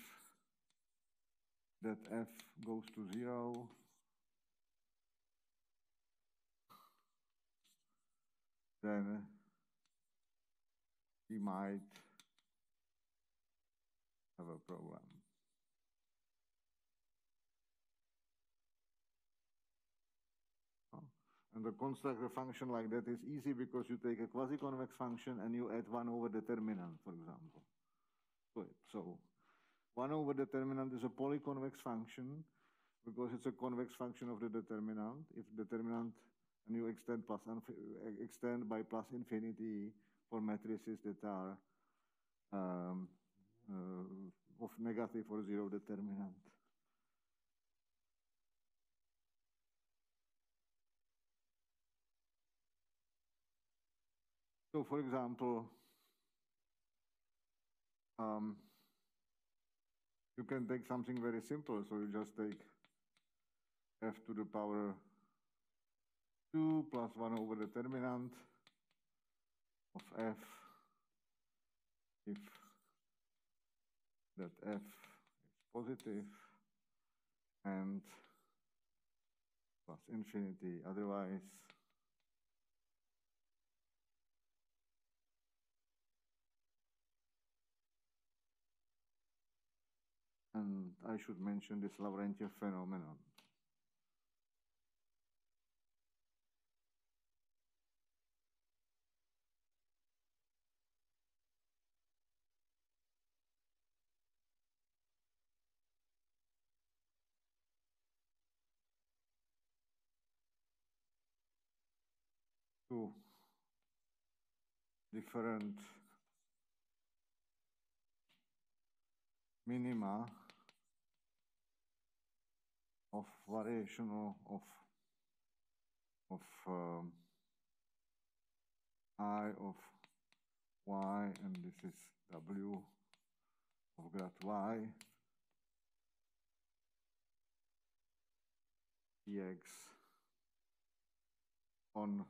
that f goes to 0, then we might have a problem. And to construct a function like that is easy because you take a quasi-convex function and you add 1 over determinant, for example, to it. So 1 over determinant is a polyconvex function because it's a convex function of the determinant. If determinant and you extend by plus infinity for matrices that are of negative or 0 determinant. So, for example, you can take something very simple. So you just take f to the power 2 plus 1 over determinant of f, if that f is positive, and plus infinity. Otherwise, and I should mention this Lavrentiev phenomenon. Different minima of variational of I of y, and this is w of grad y dx on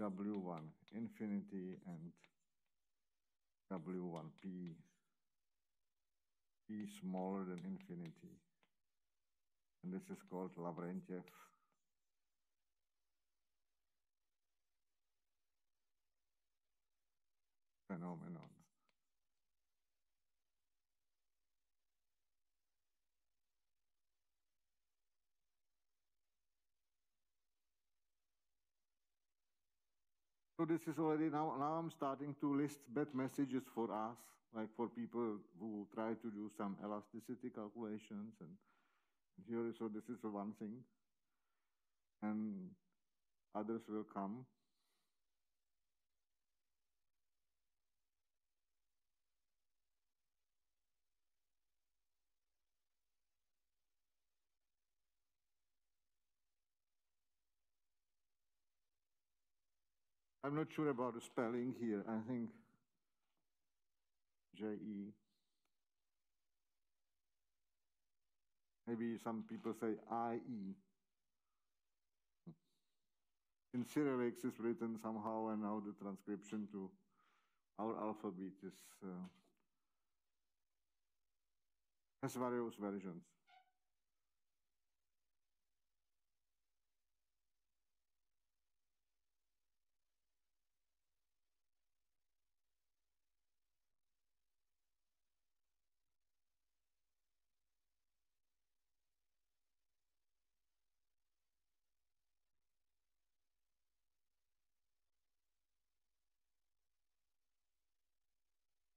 W1 infinity and W1P, P smaller than infinity. And this is called Lavrentiev. Phenomenon. So this is already now I'm starting to list bad messages for us, like for people who try to do some elasticity calculations, and here, so this is one thing, and others will come. I'm not sure about the spelling here. I think J-E. Maybe some people say I-E. in Cyrillic is written somehow, and now the transcription to our alphabet is has various versions.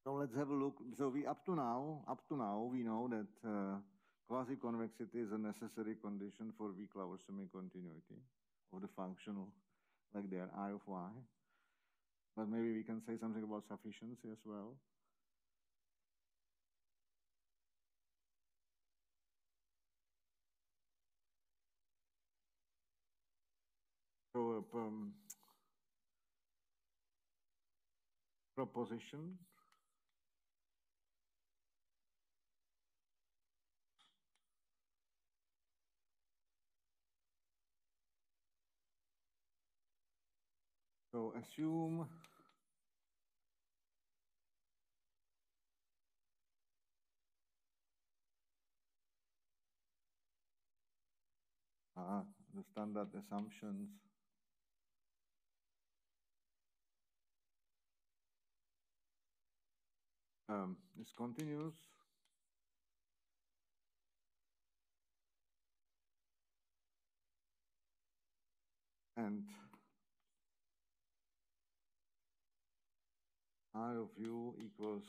So let's have a look. So we up to now, we know that quasi-convexity is a necessary condition for weak Laver semi-continuity of the functional, like there, I of y. But maybe we can say something about sufficiency as well. So proposition. So assume the standard assumptions. This continues. And I of u equals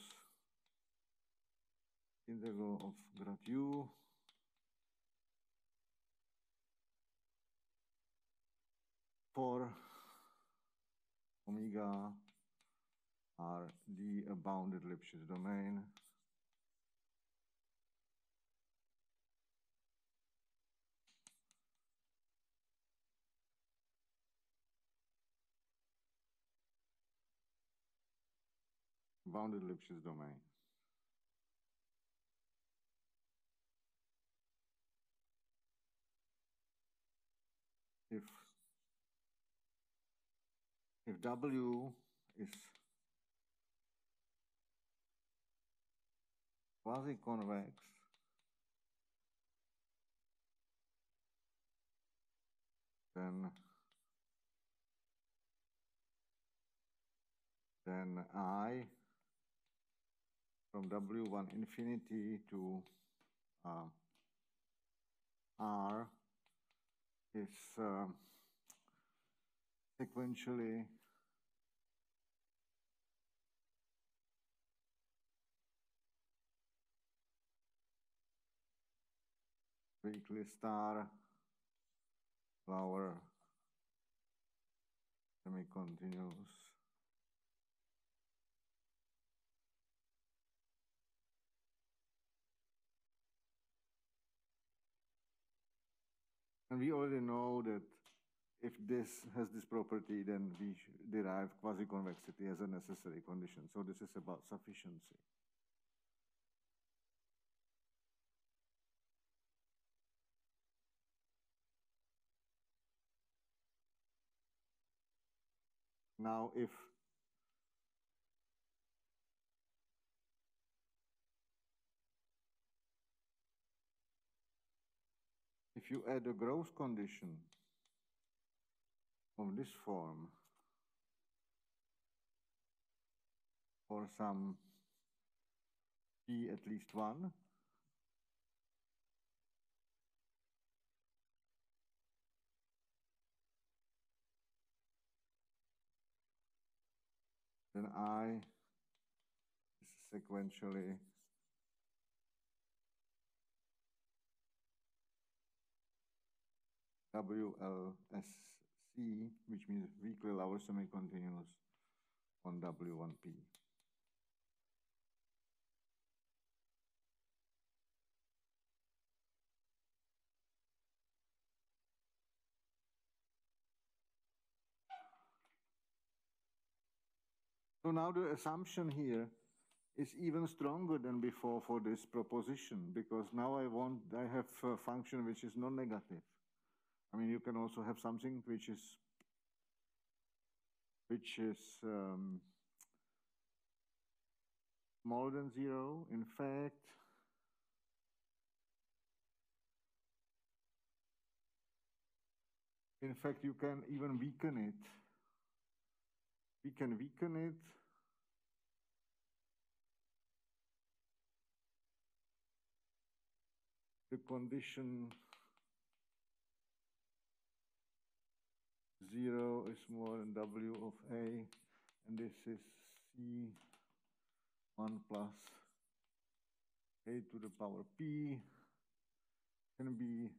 integral of grad u for omega r d, a bounded Lipschitz domain. Bounded Lipschitz domain. If W is quasi-convex, then I from W1 infinity to R is sequentially weakly star Laver semi-continuous. And we already know that if this has this property, then we derive quasi-convexity as a necessary condition. So this is about sufficiency. Now, if you add a growth condition of this form for some p at least 1, then I is sequentially WLSC, which means weakly Laver semi-continuous on W1P. So now the assumption here is even stronger than before for this proposition, because now I have a function which is non-negative. I mean, you can also have something which is which is more than zero. In fact, you can even weaken it. We can weaken it. The condition 0 is more than W of A, and this is C1 plus A to the power P can be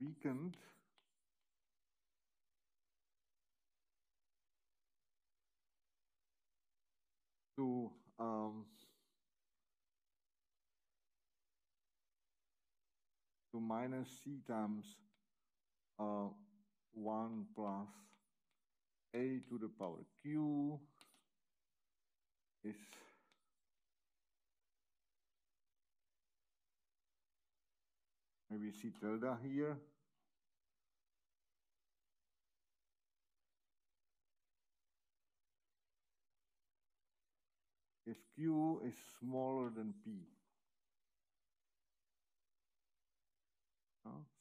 weakened to minus C times 1 plus A to the power Q is maybe C tilde here. If Q is smaller than P.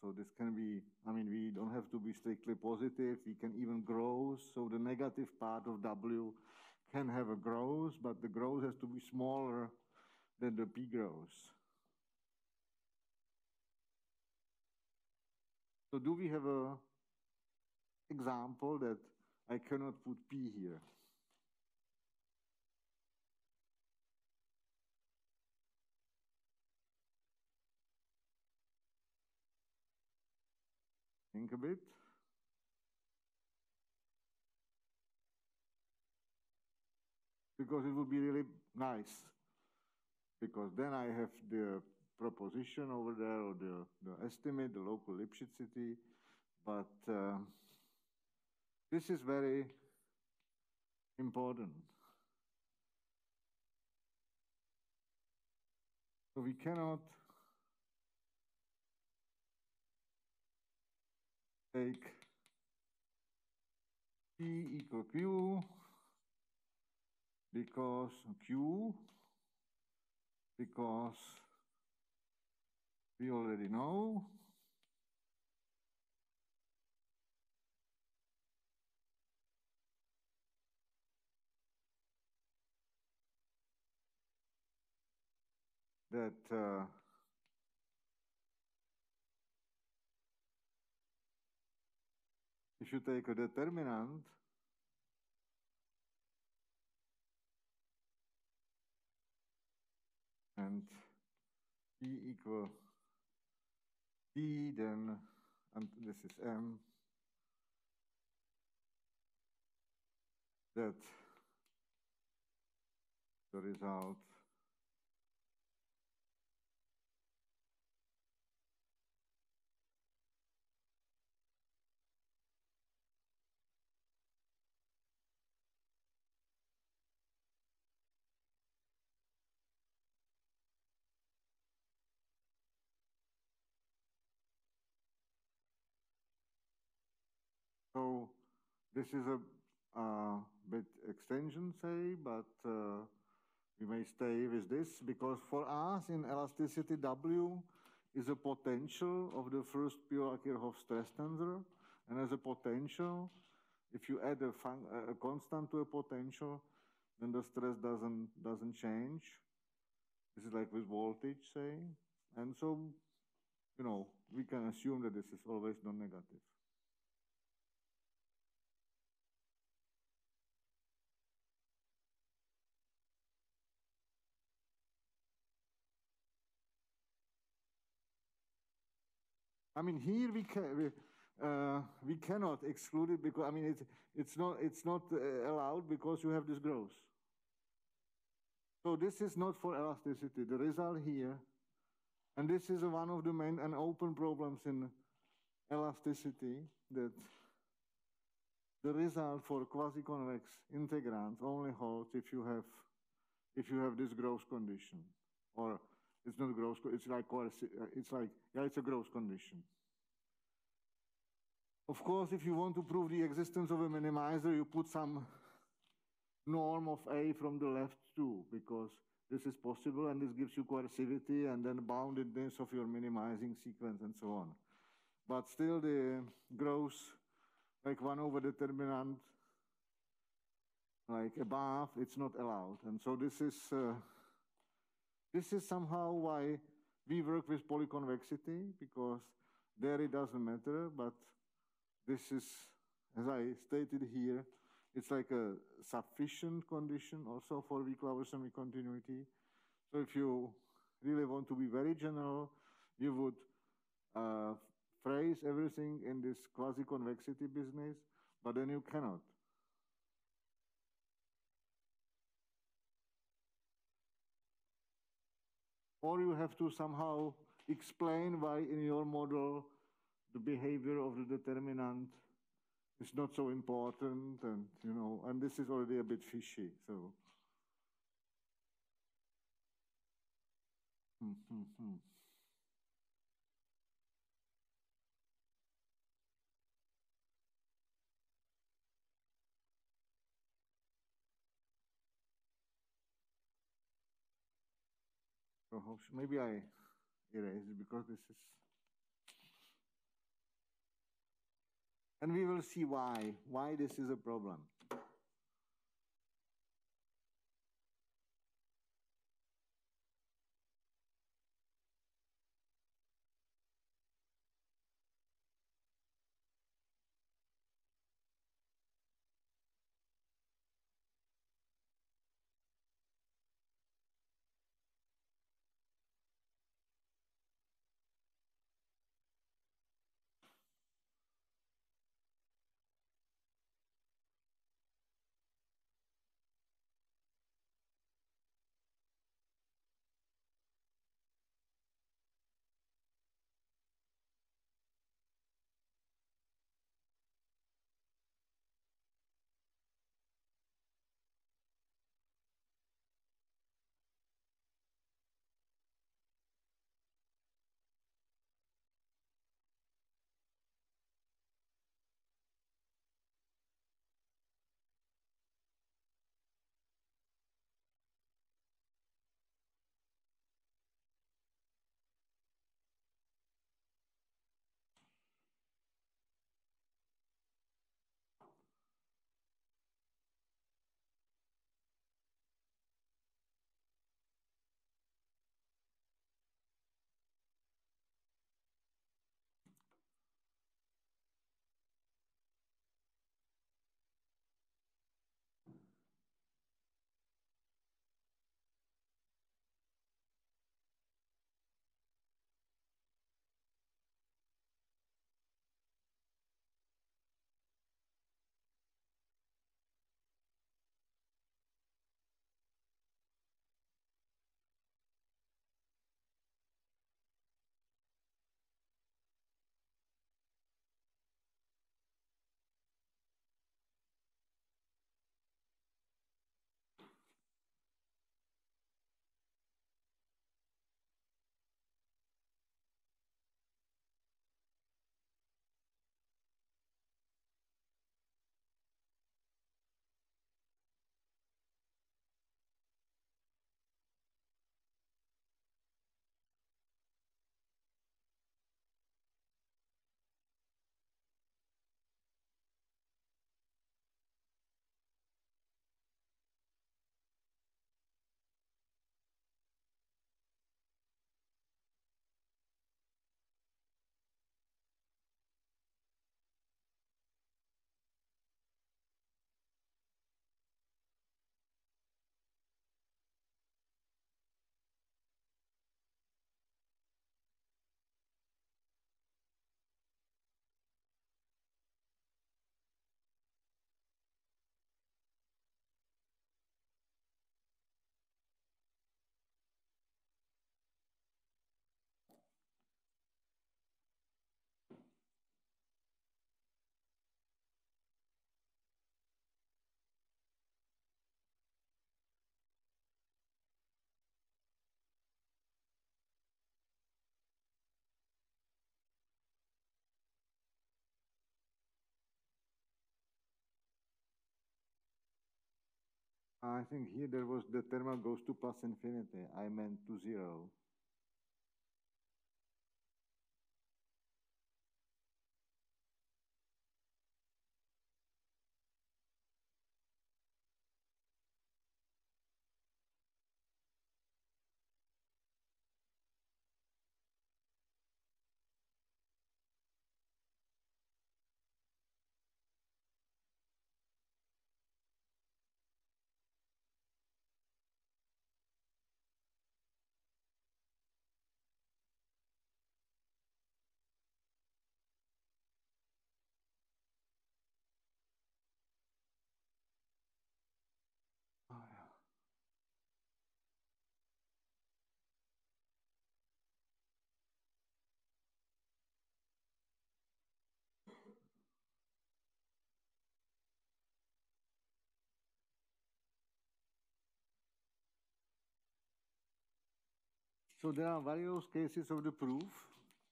So this can be, I mean, we don't have to be strictly positive. We can even grow. So the negative part of W can have a growth, but the growth has to be smaller than the P growth. So do we have an example that I cannot put P here? Think a bit. Because it would be really nice. Because then I have the proposition over there, or the estimate, the local Lipschitz. But this is very important. So we cannot take P equal Q because we already know that if you take a determinant, and P equal D, then, and this is M, that the result this is a bit extension, say, but we may stay with this because for us in elasticity, W is a potential of the first pure Kirchhoff stress tensor, and as a potential, if you add a constant to a potential, then the stress doesn't change. This is like with voltage, say, and so you know we can assume that this is always non-negative. I mean, here we cannot exclude it because I mean it's not allowed because you have this growth. So this is not for elasticity. The result here, and this is one of the main and open problems in elasticity, that the result for quasi-convex integrants only holds if you have this growth condition, or. It's not gross. It's like, yeah, it's a gross condition. Of course, if you want to prove the existence of a minimizer, you put some norm of A from the left too, because this is possible and this gives you coercivity and then boundedness of your minimizing sequence and so on. But still the gross, like 1 over determinant, like above, it's not allowed. And so this is somehow why we work with polyconvexity, because there it doesn't matter, but this is, as I stated here, it's like a sufficient condition also for weak Laver semi-continuity. So if you really want to be very general, you would phrase everything in this quasi-convexity business, but then you cannot. Or you have to somehow explain why in your model the behavior of the determinant is not so important, and you know, and this is already a bit fishy. So, maybe I erase it because this is. And we will see why this is a problem. I think here there was the thermal goes to plus infinity. I meant to zero. So there are various cases of the proof.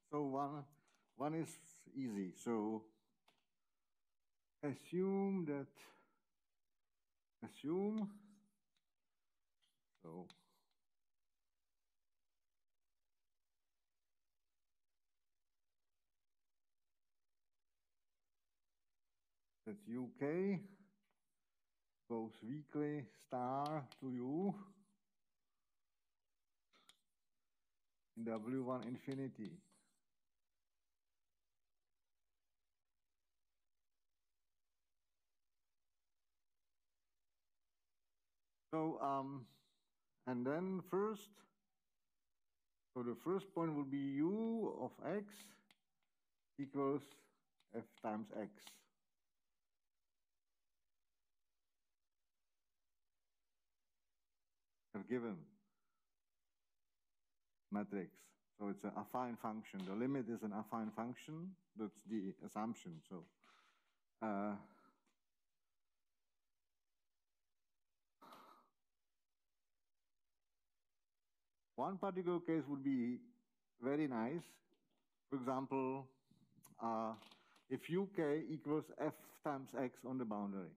So one is easy. So assume that UK goes weakly star to U in W1 infinity. So, and then first, so the first point would be U of X equals F times X. I've given matrix. So it's an affine function. The limit is an affine function. That's the assumption. So one particular case would be very nice. For example, if UK equals F times X on the boundary,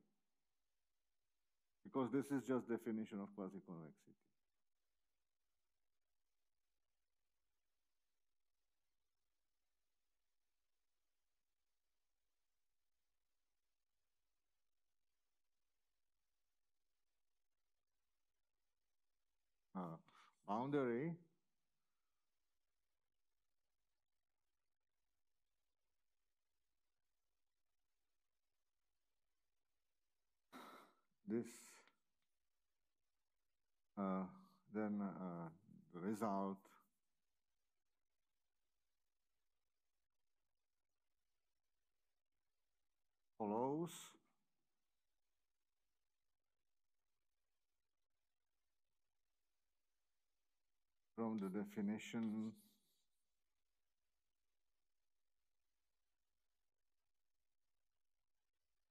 because this is just definition of quasi-convexity. Boundary this then the result follows from the definition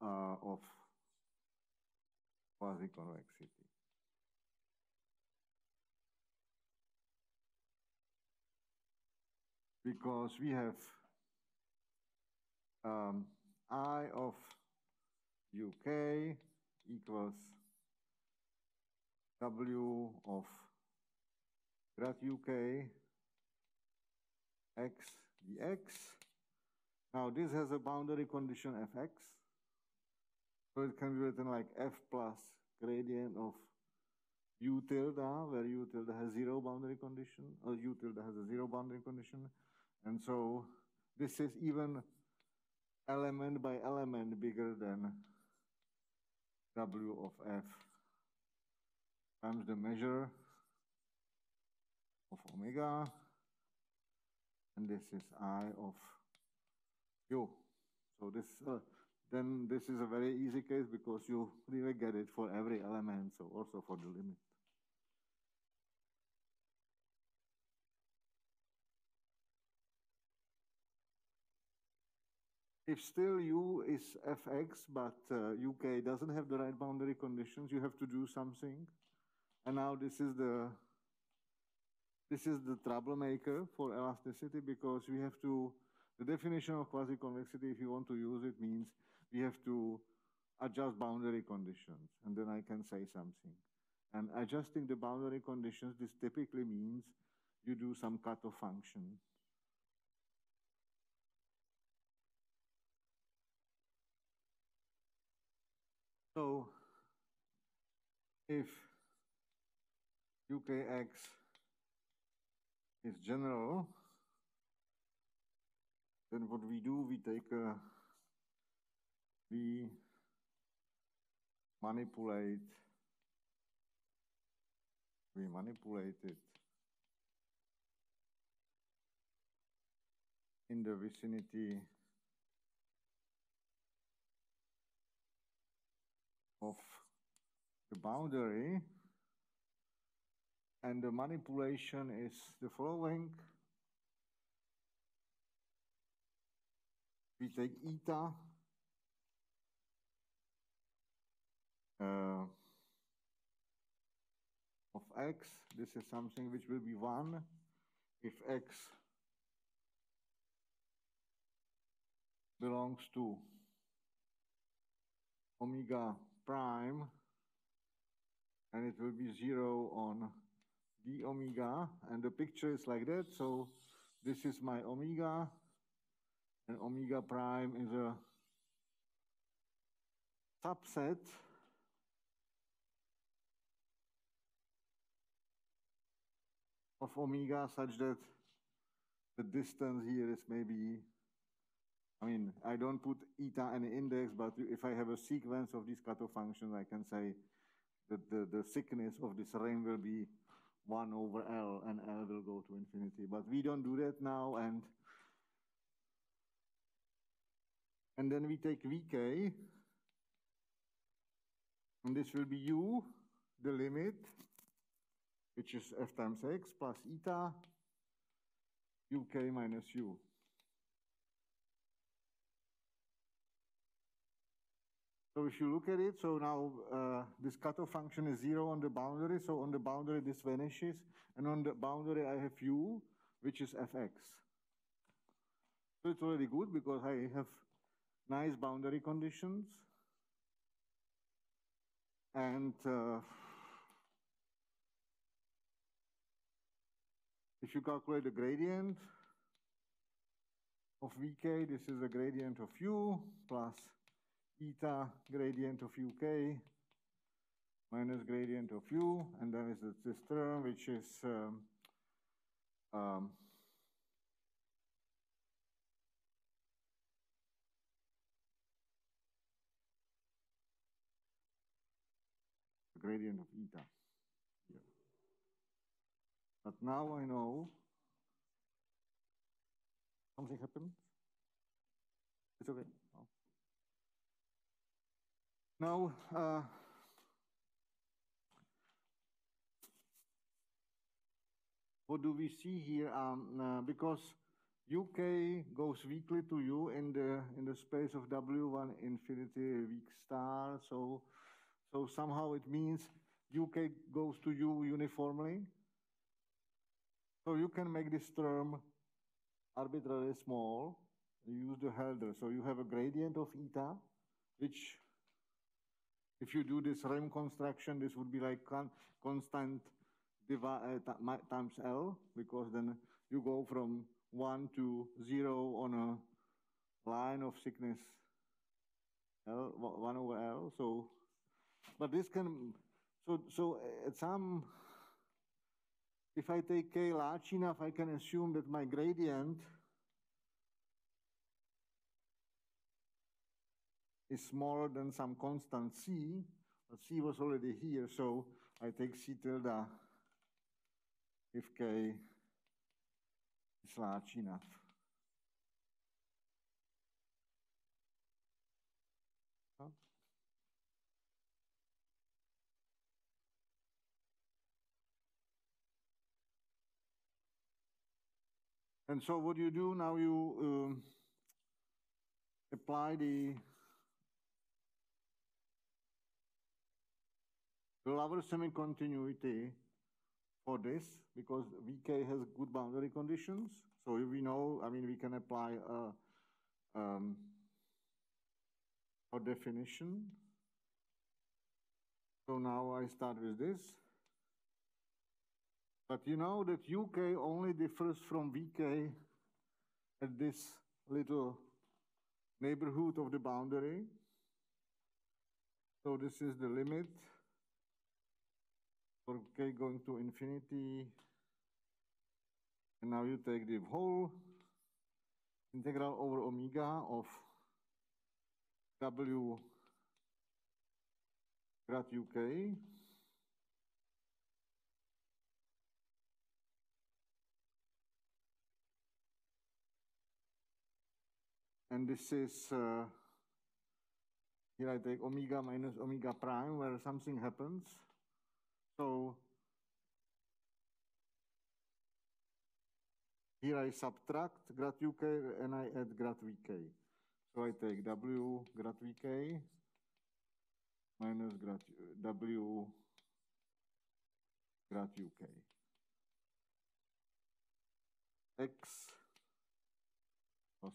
of quasi-convexity. Because we have I of UK equals W of grad UK X dx. Now this has a boundary condition Fx. So it can be written like F plus gradient of U tilde, where U tilde has zero boundary condition, or U tilde has a zero boundary condition. And so this is even element by element bigger than W of F times the measure of omega, and this is I of u. So this then this is a very easy case because you really get it for every element, so also for the limit. If still u is fx, but uk doesn't have the right boundary conditions, you have to do something. And now this is the troublemaker for elasticity, because we have to, the definition of quasi-convexity, if you want to use it, means we have to adjust boundary conditions, and then I can say something. And adjusting the boundary conditions, this typically means you do some cutoff function. So if UKX is general, then what we do, we take a, we manipulate, it in the vicinity of the boundary, and the manipulation is the following. We take eta of x. This is something which will be 1 if x belongs to omega prime, and it will be 0 on d omega, and the picture is like that. So this is my omega, and omega prime is a subset of omega such that the distance here is maybe, I mean, I don't put eta any index, but if I have a sequence of these cutoff functions, I can say that the thickness of this ring will be 1 over L, and L will go to infinity. But we don't do that now, and then we take Vk, and this will be U, the limit, which is f times x plus eta, uk minus u. So if you look at it, so now this cutoff function is 0 on the boundary. So on the boundary, this vanishes. And on the boundary, I have u, which is fx. So it's already good because I have nice boundary conditions. And if you calculate the gradient of Vk, this is the gradient of u plus eta gradient of UK minus gradient of U, and then is this term, which is gradient of eta. Yeah. But now I know something happened. It's okay. Oh. Now, what do we see here? Because UK goes weakly to U in the space of W1 infinity weak star, so somehow it means UK goes to U uniformly. So you can make this term arbitrarily small. You use the Helder, so you have a gradient of eta, which, if you do this rim construction, this would be like constant times L, because then you go from 1 to 0 on a line of thickness L, 1 over L. So, but this can, so at some, if I take K large enough, I can assume that my gradient is smaller than some constant C, but C was already here, so I take C tilde if K is large enough. Huh? And so what you do now, you apply the Lover semi-continuity for this, because Vk has good boundary conditions. So we know, I mean, we can apply a definition. So now I start with this. But you know that UK only differs from VK at this little neighborhood of the boundary. So this is the limit for K going to infinity. And now you take the whole integral over omega of W grad UK. And this is, here I take omega minus omega prime, where something happens. So here I subtract grad UK and I add grad VK. So I take W grad VK minus grad W grad UK. X.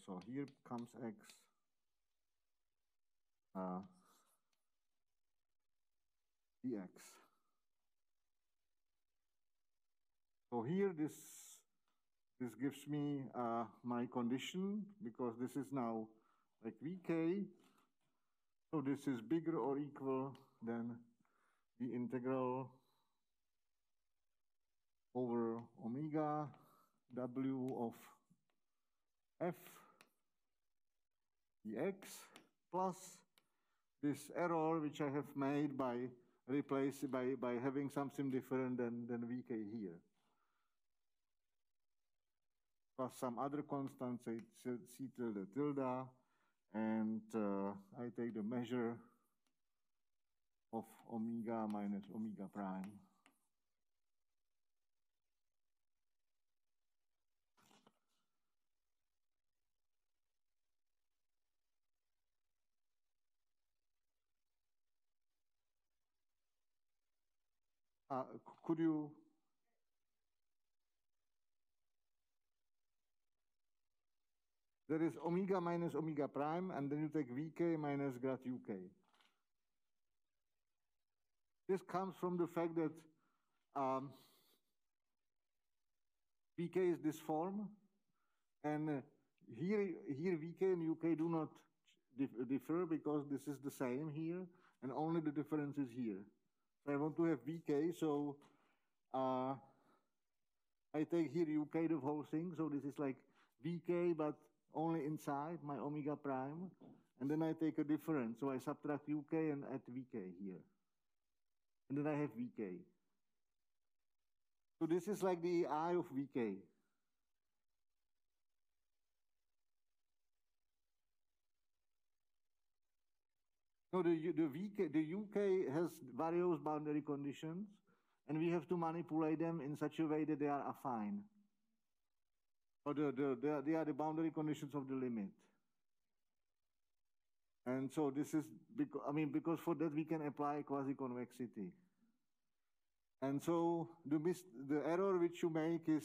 So here comes X. Dx. So here this gives me my condition, because this is now like VK. So this is bigger or equal than the integral over omega W of F dx plus this error which I have made by replacing by having something different than VK here, plus some other constant, say C tilde tilde, and I take the measure of omega minus omega prime. Could you? There is omega minus omega prime, and then you take VK minus grad UK. This comes from the fact that VK is this form, and here VK and UK do not differ, because this is the same here, and only the difference is here. I want to have VK, so I take here UK the whole thing. So this is like VK, but only inside my omega prime. And then I take a difference. So I subtract UK and add VK here. And then I have VK. So this is like the I of VK. So the UK has various boundary conditions, and we have to manipulate them in such a way that they are affine. Or they are the boundary conditions of the limit. And so this is, because for that we can apply quasi-convexity. And so the error which you make is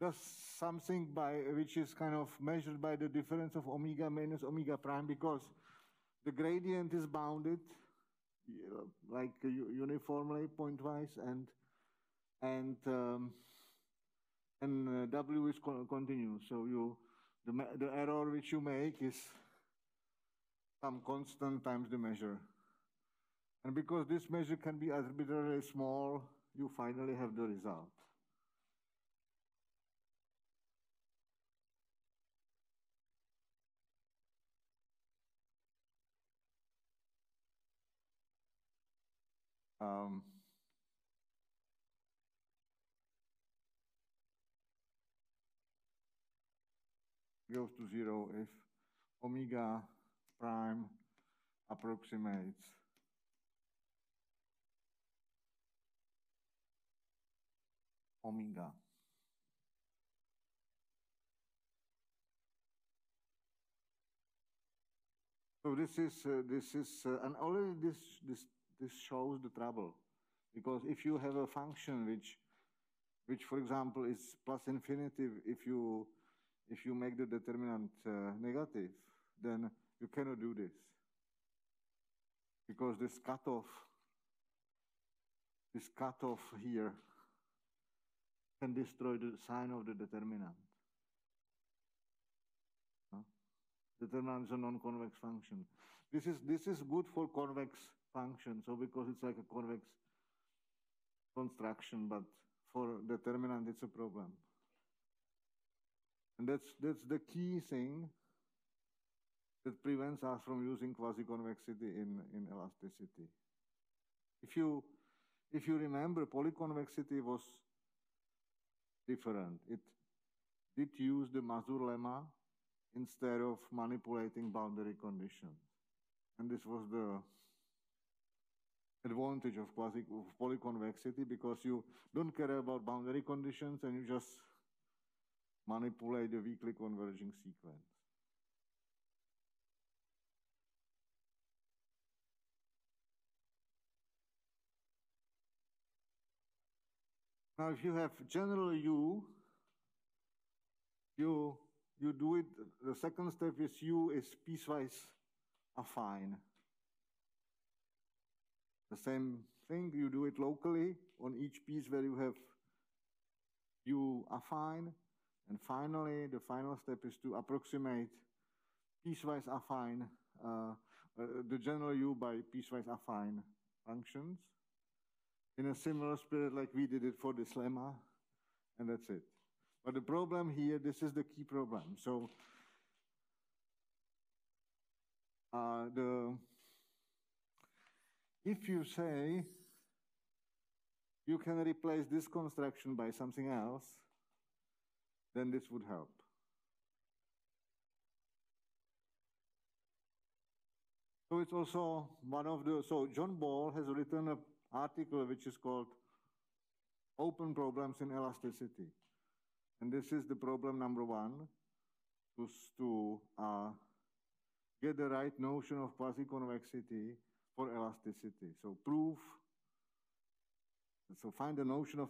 just something which is kind of measured by the difference of omega minus omega prime, because the gradient is bounded, like uniformly, pointwise, and W is continuous. So the error which you make is some constant times the measure. And because this measure can be arbitrarily small, you finally have the result. Goes to zero if omega prime approximates omega. So and already this shows the trouble, because if you have a function which for example is plus infinity, if you make the determinant negative, then you cannot do this, because this cutoff This cutoff here can destroy the sign of the determinant. Huh? Determinant is a non-convex function. This is good for convex function, so because it's like a convex construction, but for determinant it's a problem. And that's the key thing that prevents us from using quasi-convexity in elasticity. If you remember, polyconvexity was different. It did use the Mazur lemma instead of manipulating boundary conditions. And this was the advantage of polyconvexity, because you don't care about boundary conditions and you just manipulate the weakly converging sequence. Now, if you have general U, you do it. The second step is U is piecewise affine. The same thing, you do it locally on each piece where you have U affine. And finally, the final step is to approximate piecewise affine, the general U by piecewise affine functions in a similar spirit like we did it for this lemma, and that's it. But the problem here, this is the key problem. So if you say you can replace this construction by something else, then this would help. So it's also one of the, so John Ball has written an article which is called Open Problems in Elasticity. And this is the problem number one, to get the right notion of quasi-convexity for elasticity. So prove, so find the notion of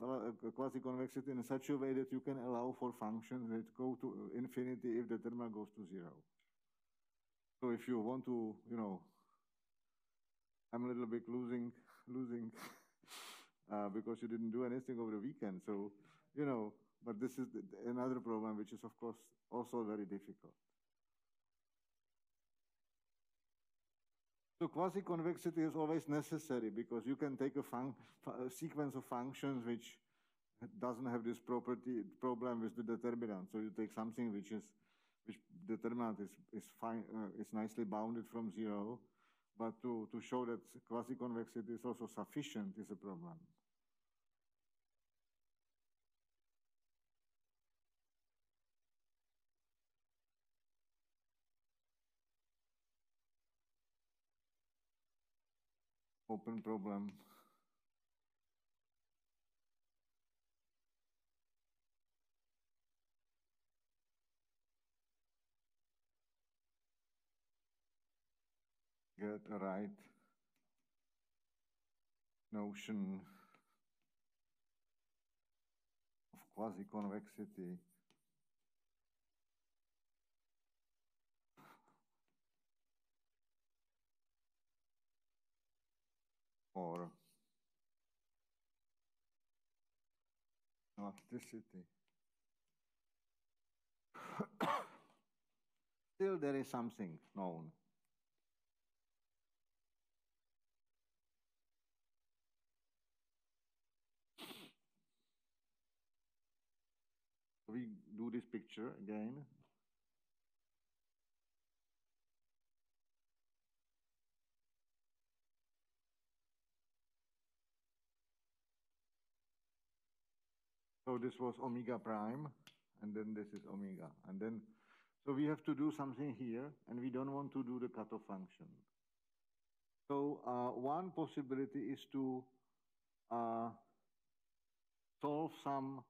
quasi-convexity in such a way that you can allow for functions that go to infinity if the determinant goes to zero. So if you want to, you know, I'm a little bit losing because you didn't do anything over the weekend. So, you know, but this is another problem which is, of course, also very difficult. So quasi-convexity is always necessary because you can take a sequence of functions which doesn't have this property problem with the determinant. So you take something which determinant is nicely bounded from zero, but to show that quasi-convexity is also sufficient is a problem. Open problem. Get a right notion of quasi-convexity or elasticity. Still there is something known. We do this picture again. So this was omega prime, and then this is omega. And then, so we have to do something here, and we don't want to do the cutoff function. So one possibility is to solve some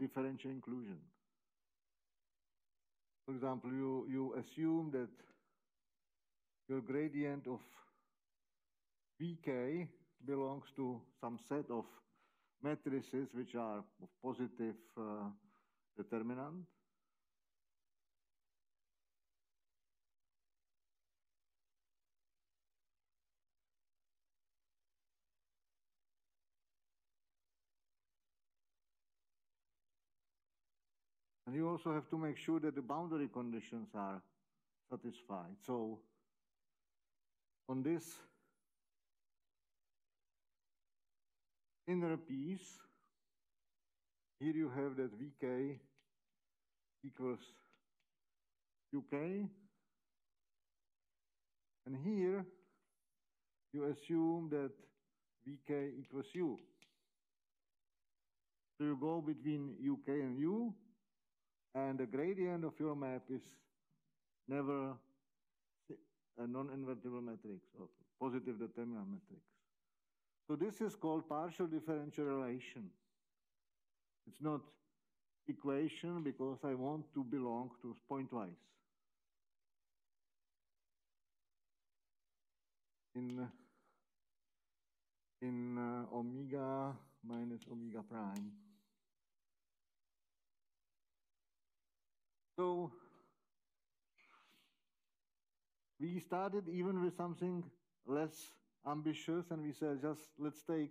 differential inclusion. For example, you assume that your gradient of VK belongs to some set of matrices which are of positive determinant. And you also have to make sure that the boundary conditions are satisfied. So on this inner piece, here you have that VK equals UK. And here you assume that VK equals U. So you go between UK and U, and the gradient of your map is never a non-invertible matrix or positive determinant matrix. So this is called partial differential relation. It's not equation because I want to belong to pointwise. In omega minus omega prime. So we started even with something less ambitious, and we said, just let's take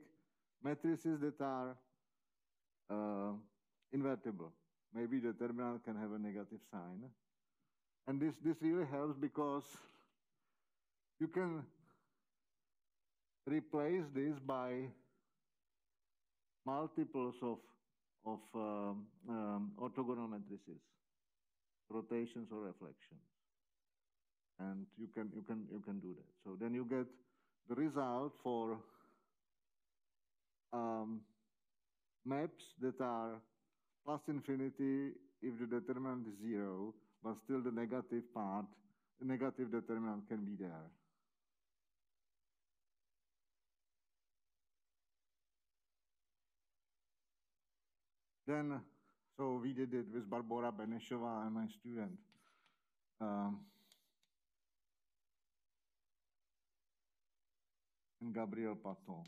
matrices that are invertible. Maybe the determinant can have a negative sign. And this really helps because you can replace this by multiples of orthogonal matrices, rotations or reflections, and you can do that. So then you get the result for maps that are plus infinity if the determinant is zero, but still the negative part, the negative determinant can be there. Then, so we did it with Barbora Benešová and my student. And Gabriel Paton.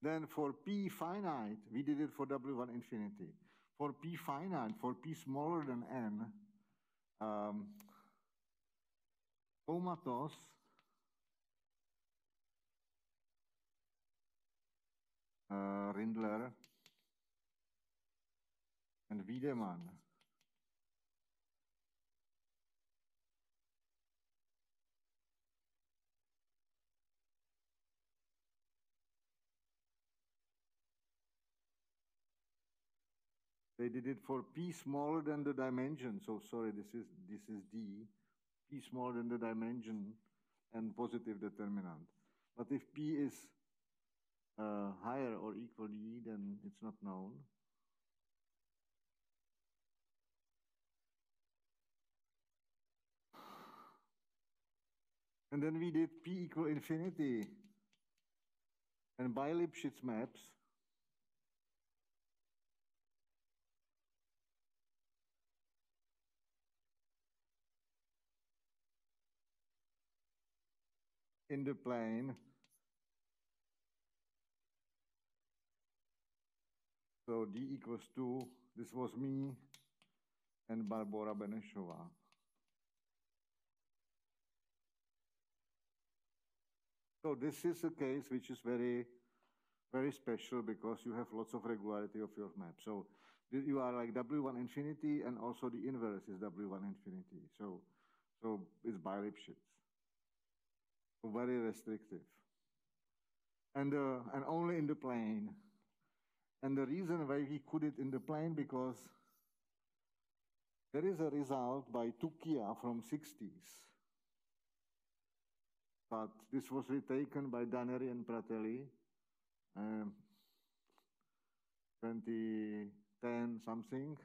Then for P finite, we did it for W1 infinity. For P finite, for P smaller than N, comatos Rindler and Wiedemann they did it for P smaller than the dimension. So sorry, this is D, P smaller than the dimension and positive determinant. But if P is higher or equal to E, then it's not known. And then we did P equal infinity and by Lipschitz maps. In the plane. So D equals 2, this was me and Barbora Benešová. So this is a case which is very, very special because you have lots of regularity of your map. So you are like W1 infinity, and also the inverse is W1 infinity. So it's by Lipschitz. So very restrictive. And only in the plane. And the reason why we could it in the plane, because there is a result by Tukia from 60s. But this was retaken by Daneri and Pratelli, 2010 something.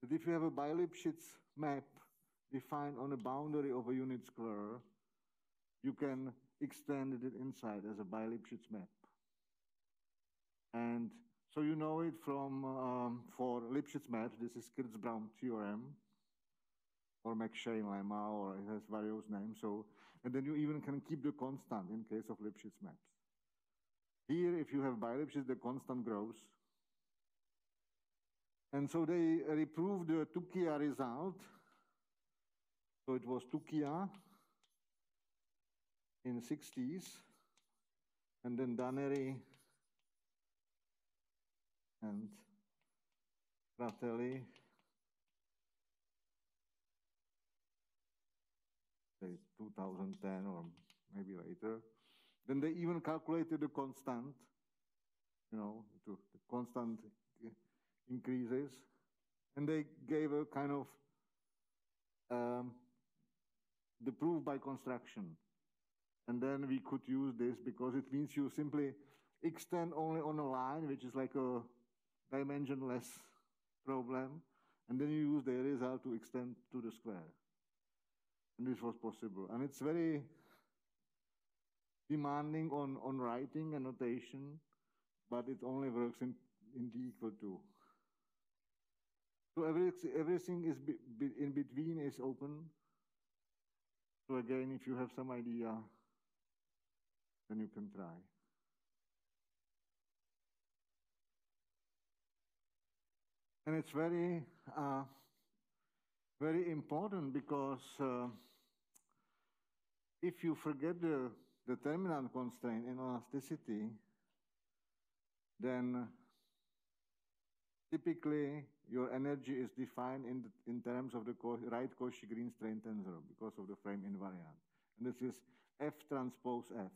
That if you have a Lipschitz map defined on a boundary of a unit square, you can extend it inside as a Lipschitz map. And so you know it from, for Lipschitz maps, this is Kirszbraun theorem, or McShane lemma, or it has various names. So, and then you even can keep the constant in case of Lipschitz maps. Here, if you have by Lipschitz, the constant grows. And so they reproved the Tukia result. So it was Tukia in 60s, and then Daneri and Pratelli. Say 2010 or maybe later. Then they even calculated the constant, you know, the constant increases, and they gave a kind of the proof by construction. And then we could use this because it means you simply extend only on a line, which is like a dimensionless problem, and then you use the result to extend to the square. And this was possible. And it's very demanding on writing and notation, but it only works in D equal to. So everything is in between is open. So again, if you have some idea, then you can try. And it's very, very important because if you forget the determinant constraint in elasticity, then typically your energy is defined in terms of the right Cauchy-Green strain tensor because of the frame invariant. And this is F transpose F.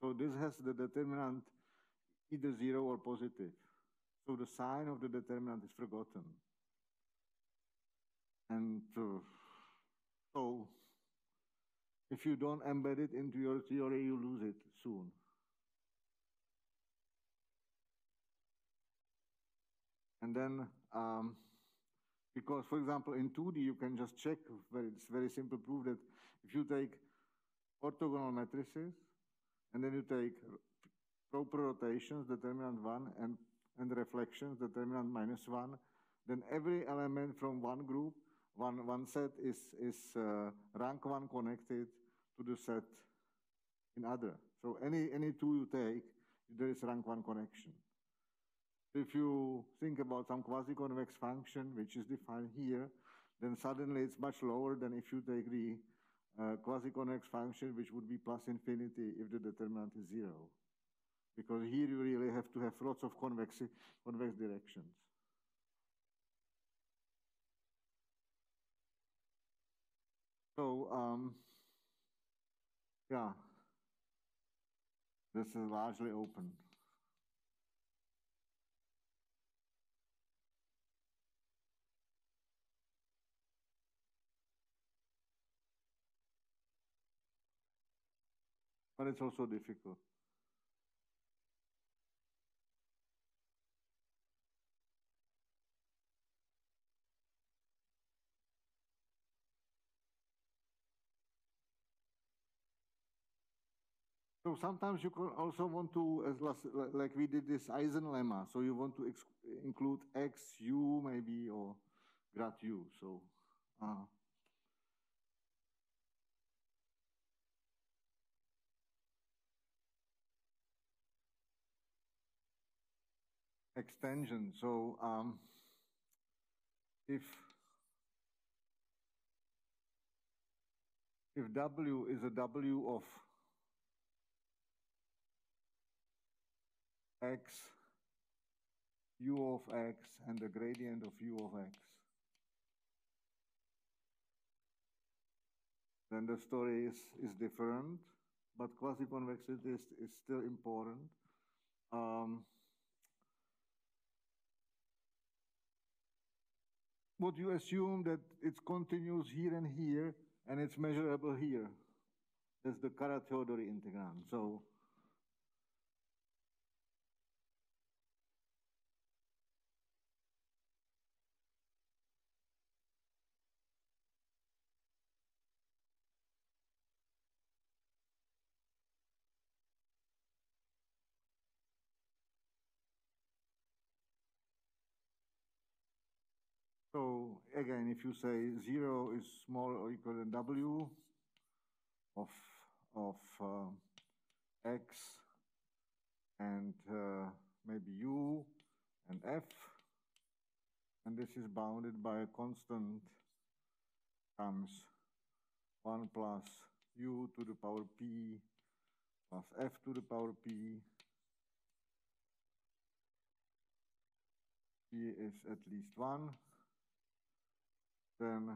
So this has the determinant either zero or positive. So the sign of the determinant is forgotten. And so if you don't embed it into your theory, you lose it soon. And then, because for example, in 2D, you can just check, it's very simple proof that if you take orthogonal matrices, and then you take proper rotations, determinant 1, and reflections, determinant -1, then every element from one group, one set is rank 1 connected to the set in other. So any two you take, there is rank 1 connection. If you think about some quasi-convex function, which is defined here, then suddenly it's much lower than if you take the quasi-convex function, which would be +∞ if the determinant is 0. Because here you really have to have lots of convex directions. So, yeah, this is largely open. But it's also difficult. So sometimes you can also want to, like we did this Eisen lemma, so you want to include x, u maybe, or grad u. So, extension. So if W is a W of X, U of X, and the gradient of U of X, then the story is different, but quasi-convexity is still important. What you assume that it continues here and here, and it's measurable here. That's the Kara-Theodori integrand. So, again, if you say 0 is smaller or equal than W of X and maybe U and F, and this is bounded by a constant times 1 plus U to the power P plus F to the power P He is at least one. Then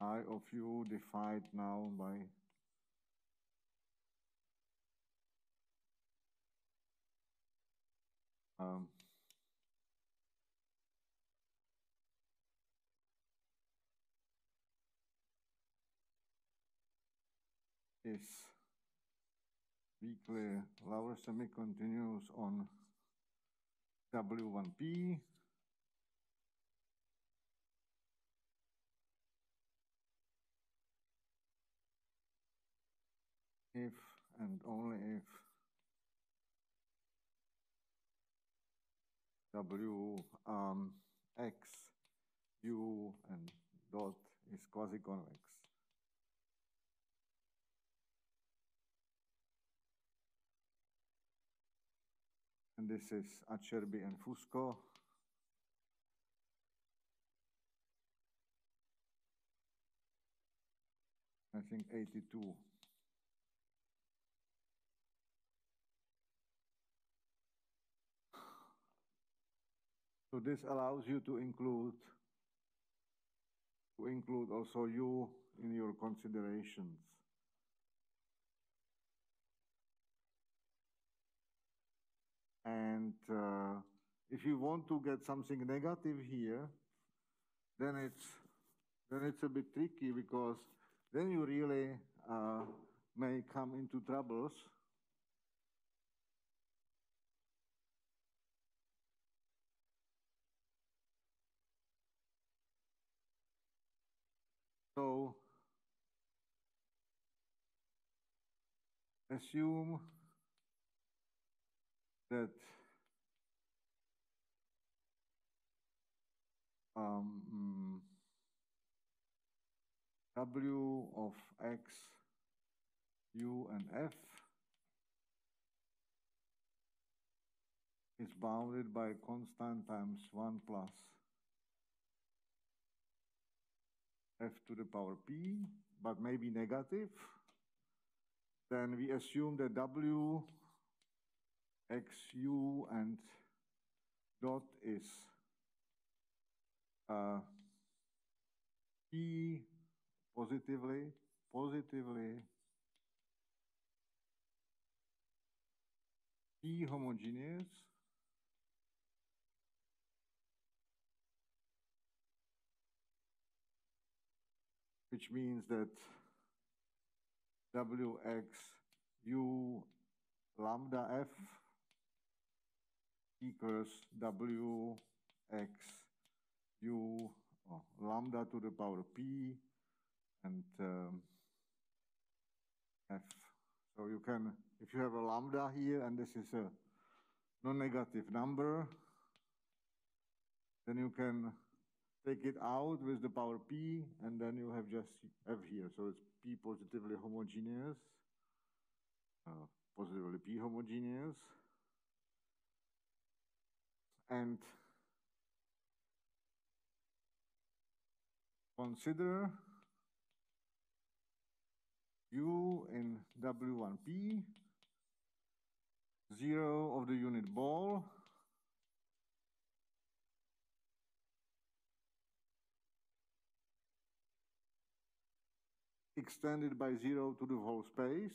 I of you defied now by is weekly Laurel semi continues on W1P. If and only if W X U and dot is quasi-convex. And this is Acerbi and Fusco. I think 82. So this allows you to include also you in your considerations. And if you want to get something negative here, then it's a bit tricky, because then you really may come into troubles. So assume that W of X, U and F is bounded by constant times 1 plus F to the power P, but maybe negative. Then we assume that W, X, U, and dot is P positively P homogeneous. Which means that Wx U lambda F equals Wx U lambda to the power P and F. So you can, if you have a lambda here and this is a non-negative number, then you can take it out with the power P, and then you have just F here. So it's P positively homogeneous, positively P homogeneous. And consider U in W1P, 0 of the unit ball, extended by 0 to the whole space,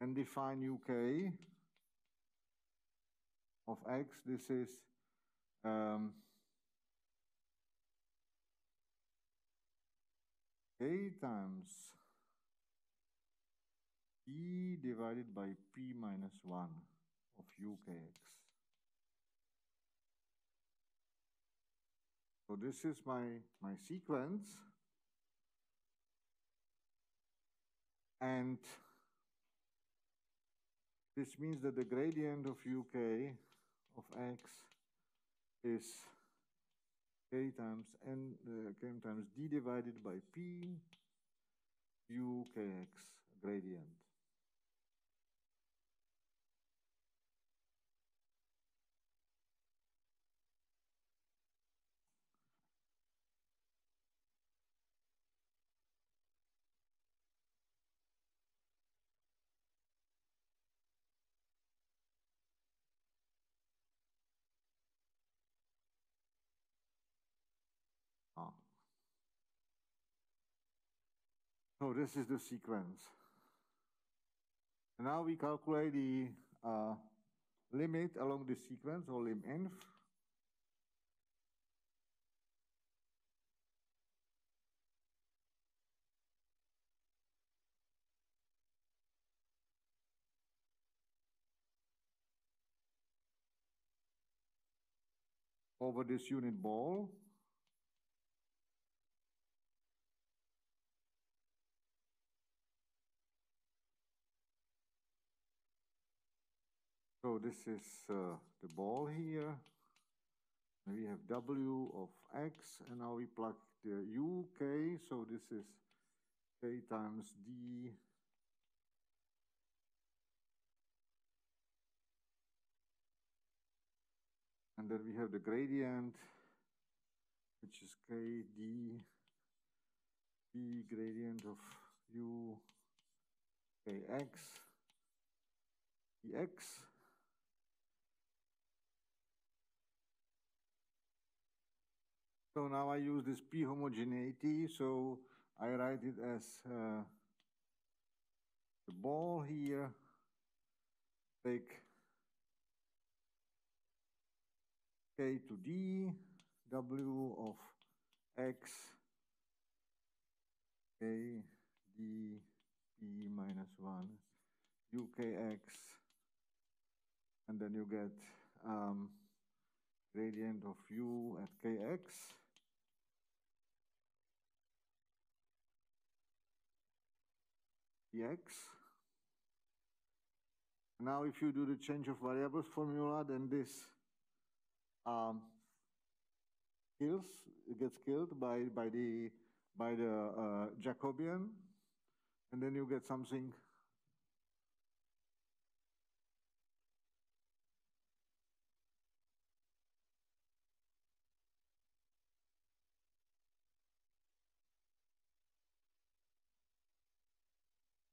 and define UK of X. This is K times E divided by P minus 1 of UKX. So this is my sequence. And this means that the gradient of UK of X is K times N, K times D divided by P UKX gradient. So this is the sequence. And now we calculate the limit along the sequence, or lim_inf. Over this unit ball. So this is the ball here. And we have W of X, and now we plug the U, K, so this is K times D and then we have the gradient, which is K, D, B gradient of U, K, X, dx. So now I use this P homogeneity, so I write it as the ball here, take K to D, W of X, K, D, P minus 1, UKX, and then you get gradient of U at KX. dx. Now if you do the change of variables formula, then this gets killed by the Jacobian, and then you get something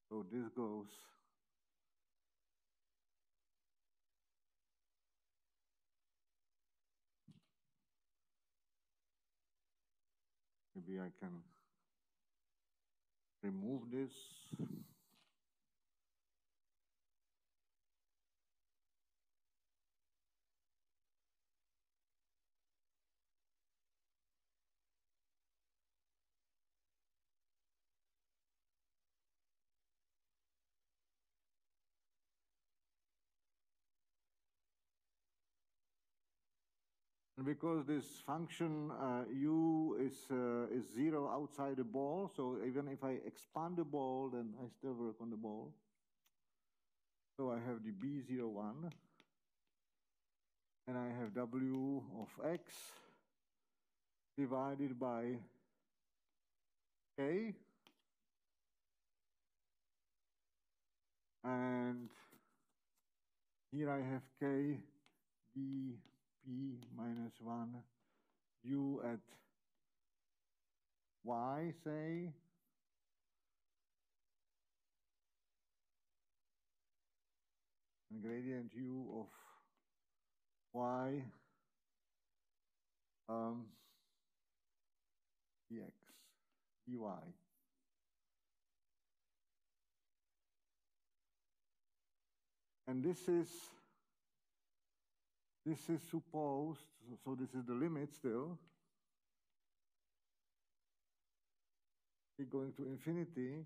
so this goes . Maybe I can remove this. And because this function U is zero outside the ball, so even if I expand the ball, then I still work on the ball. So I have the B01, and I have W of X divided by K, and here I have K D E minus 1, U at Y, say, and gradient U of Y dx, dy. And this is supposed, so this is the limit still. It's going to infinity.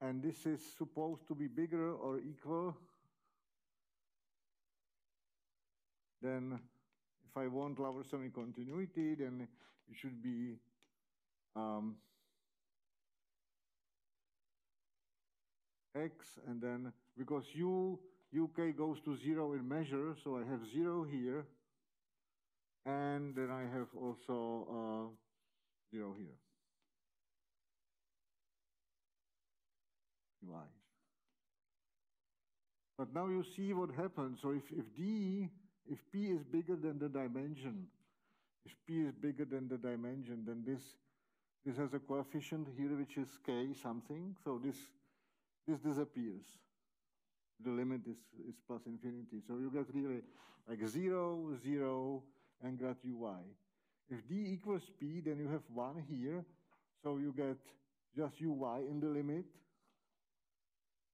And this is supposed to be bigger or equal than, if I want Laver semi-continuity, then it should be X, and then, because UK goes to zero in measure, so I have zero here, and then I have also zero here. Why? But now you see what happens. So if P is bigger than the dimension, then this has a coefficient here which is K something. So this disappears. The limit is plus infinity. So you get really like 0, 0, and grad UI. If D equals P, then you have 1 here. So you get just uy in the limit.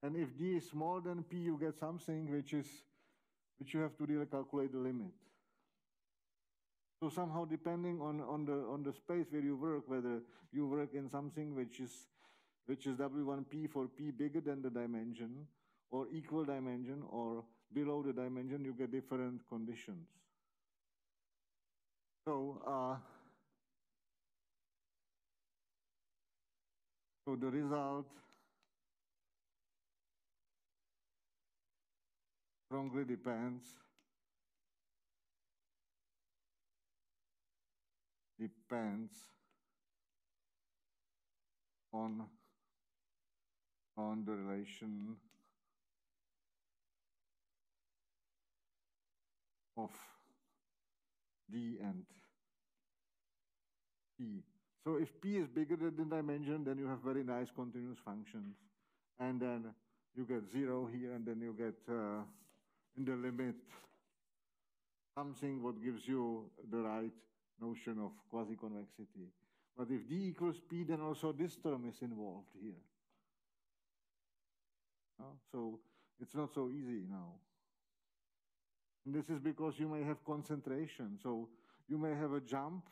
And if d is smaller than p, you get something which you have to really calculate the limit. So somehow, depending on the space where you work, whether you work in something which is W1P for P bigger than the dimension, or equal dimension, or below the dimension, you get different conditions. So, so the result strongly depends on the relation of D and P. So if P is bigger than the dimension, then you have very nice continuous functions. And then you get 0 here, and then you get in the limit something what gives you the right notion of quasi-convexity. But if D equals P, then also this term is involved here. So it's not so easy now. And this is because you may have concentration. So you may have a jump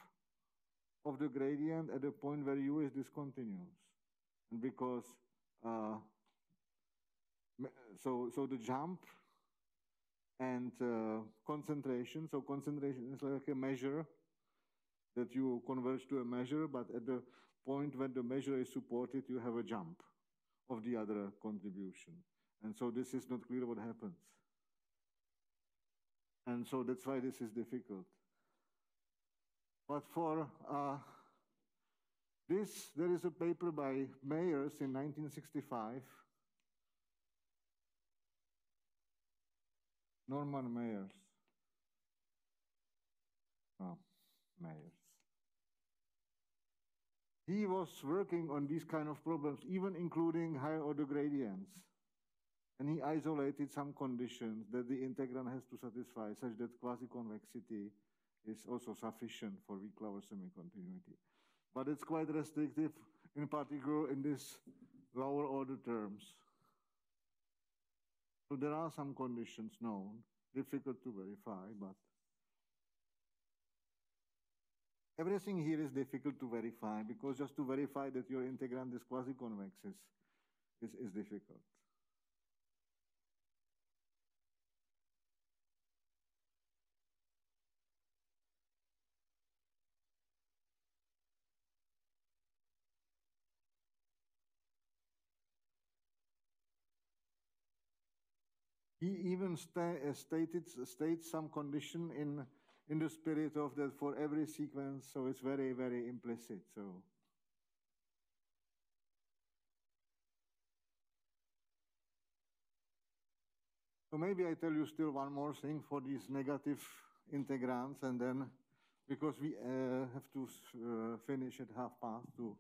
of the gradient at the point where U is discontinuous. And because, so the jump and concentration, so concentration is like a measure that you converge to a measure, but at the point when the measure is supported, you have a jump of the other contribution. And so this is not clear what happens. And so that's why this is difficult. But for this, there is a paper by Meyers in 1965. Norman Meyers. Oh, Meyers. He was working on these kind of problems, even including higher order gradients. And he isolated some conditions that the integrand has to satisfy, such that quasi-convexity is also sufficient for weak Clauser semi-continuity. But it's quite restrictive, in particular in these lower order terms. So there are some conditions known, difficult to verify, but everything here is difficult to verify, because just to verify that your integrand is quasi-convex is difficult. He even states some condition in the spirit of that for every sequence, so it's very, very implicit. So, maybe I tell you still one more thing for these negative integrands, and then, because we have to finish at 2:30,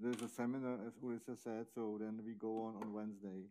there's a seminar, as Ulisse said, so then we go on Wednesday.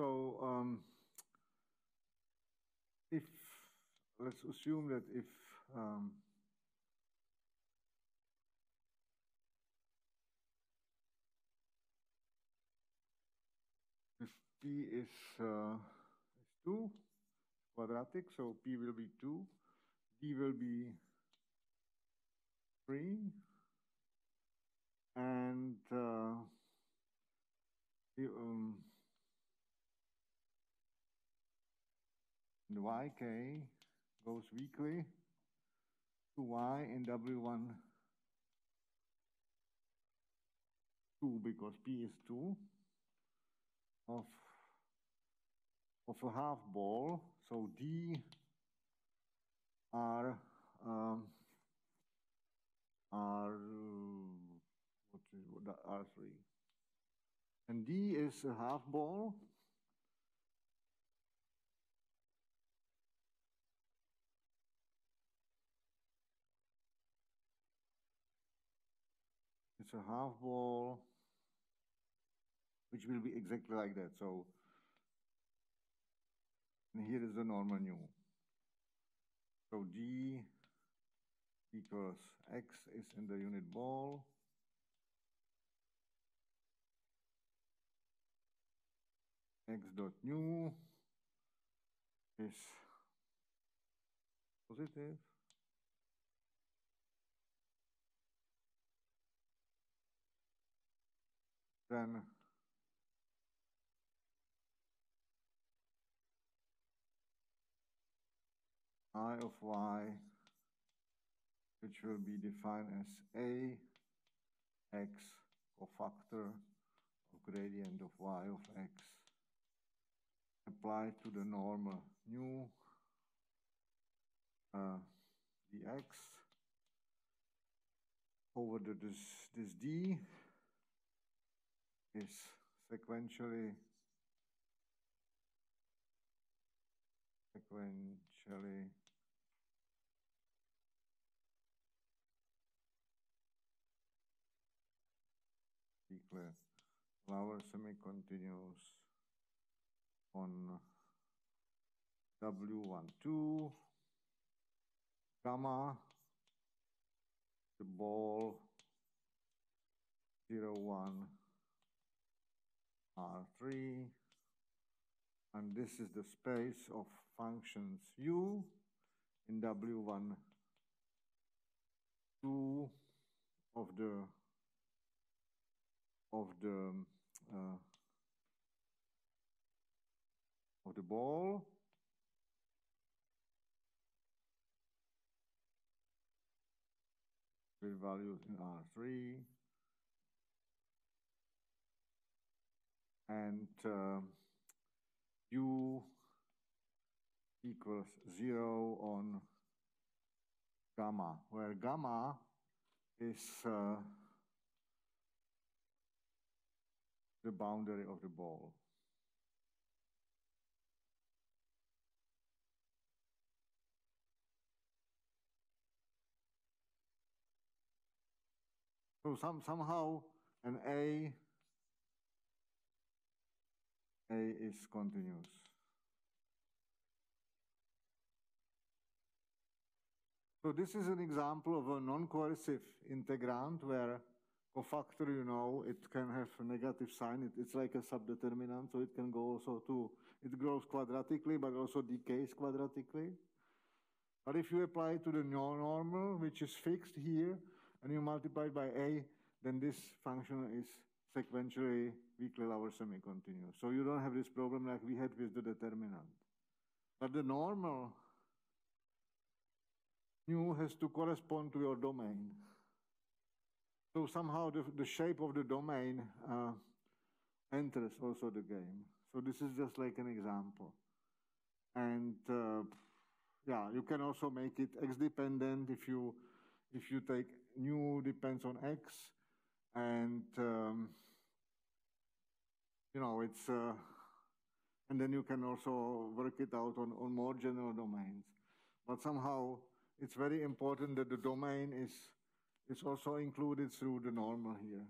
So if let's assume that if P is 2, quadratic, so P will be 2, D will be 3, and the YK goes weakly to Y in W1, 2, because P is 2, of a half ball, so D are R3, and D is a half ball, it's a half ball which will be exactly like that. So, and here is the Norman U. So D equals X is in the unit ball. X dot nu is positive. Then I of Y, which will be defined as A X cofactor of gradient of Y of X applied to the normal nu dx over the, this D is sequentially Lauer semi-continuous on W12 gamma the ball 01 R3, and this is the space of functions U in W12 of the of the ball, with values in R3, and U equals 0 on gamma, where gamma is the boundary of the ball. So somehow an A is continuous. So this is an example of a non-coercive integrand where cofactor, you know, it can have a negative sign. It's like a subdeterminant, so it can go also to, it grows quadratically, but also decays quadratically. But if you apply it to the normal, which is fixed here, and you multiply by A, then this function is sequentially weakly Lauer semi-continuous. So you don't have this problem like we had with the determinant. But the normal nu has to correspond to your domain. So somehow the shape of the domain enters also the game. So this is just like an example. And yeah, you can also make it x-dependent if you take nu depends on x, and you know, it's and then you can also work it out on more general domains. But somehow it's very important that the domain is also included through the normal here.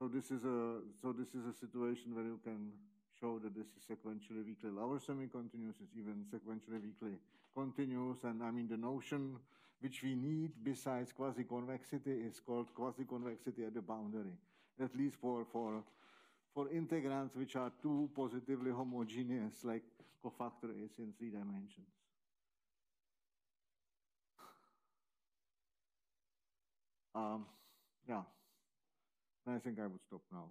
So this is a situation where you can show that this is sequentially weakly Lauer semi-continuous. It's even sequentially weakly continuous. And I mean, the notion which we need besides quasi-convexity is called quasi-convexity at the boundary, at least for integrants which are too positively homogeneous, like cofactor is in 3 dimensions. Yeah, I think I would stop now.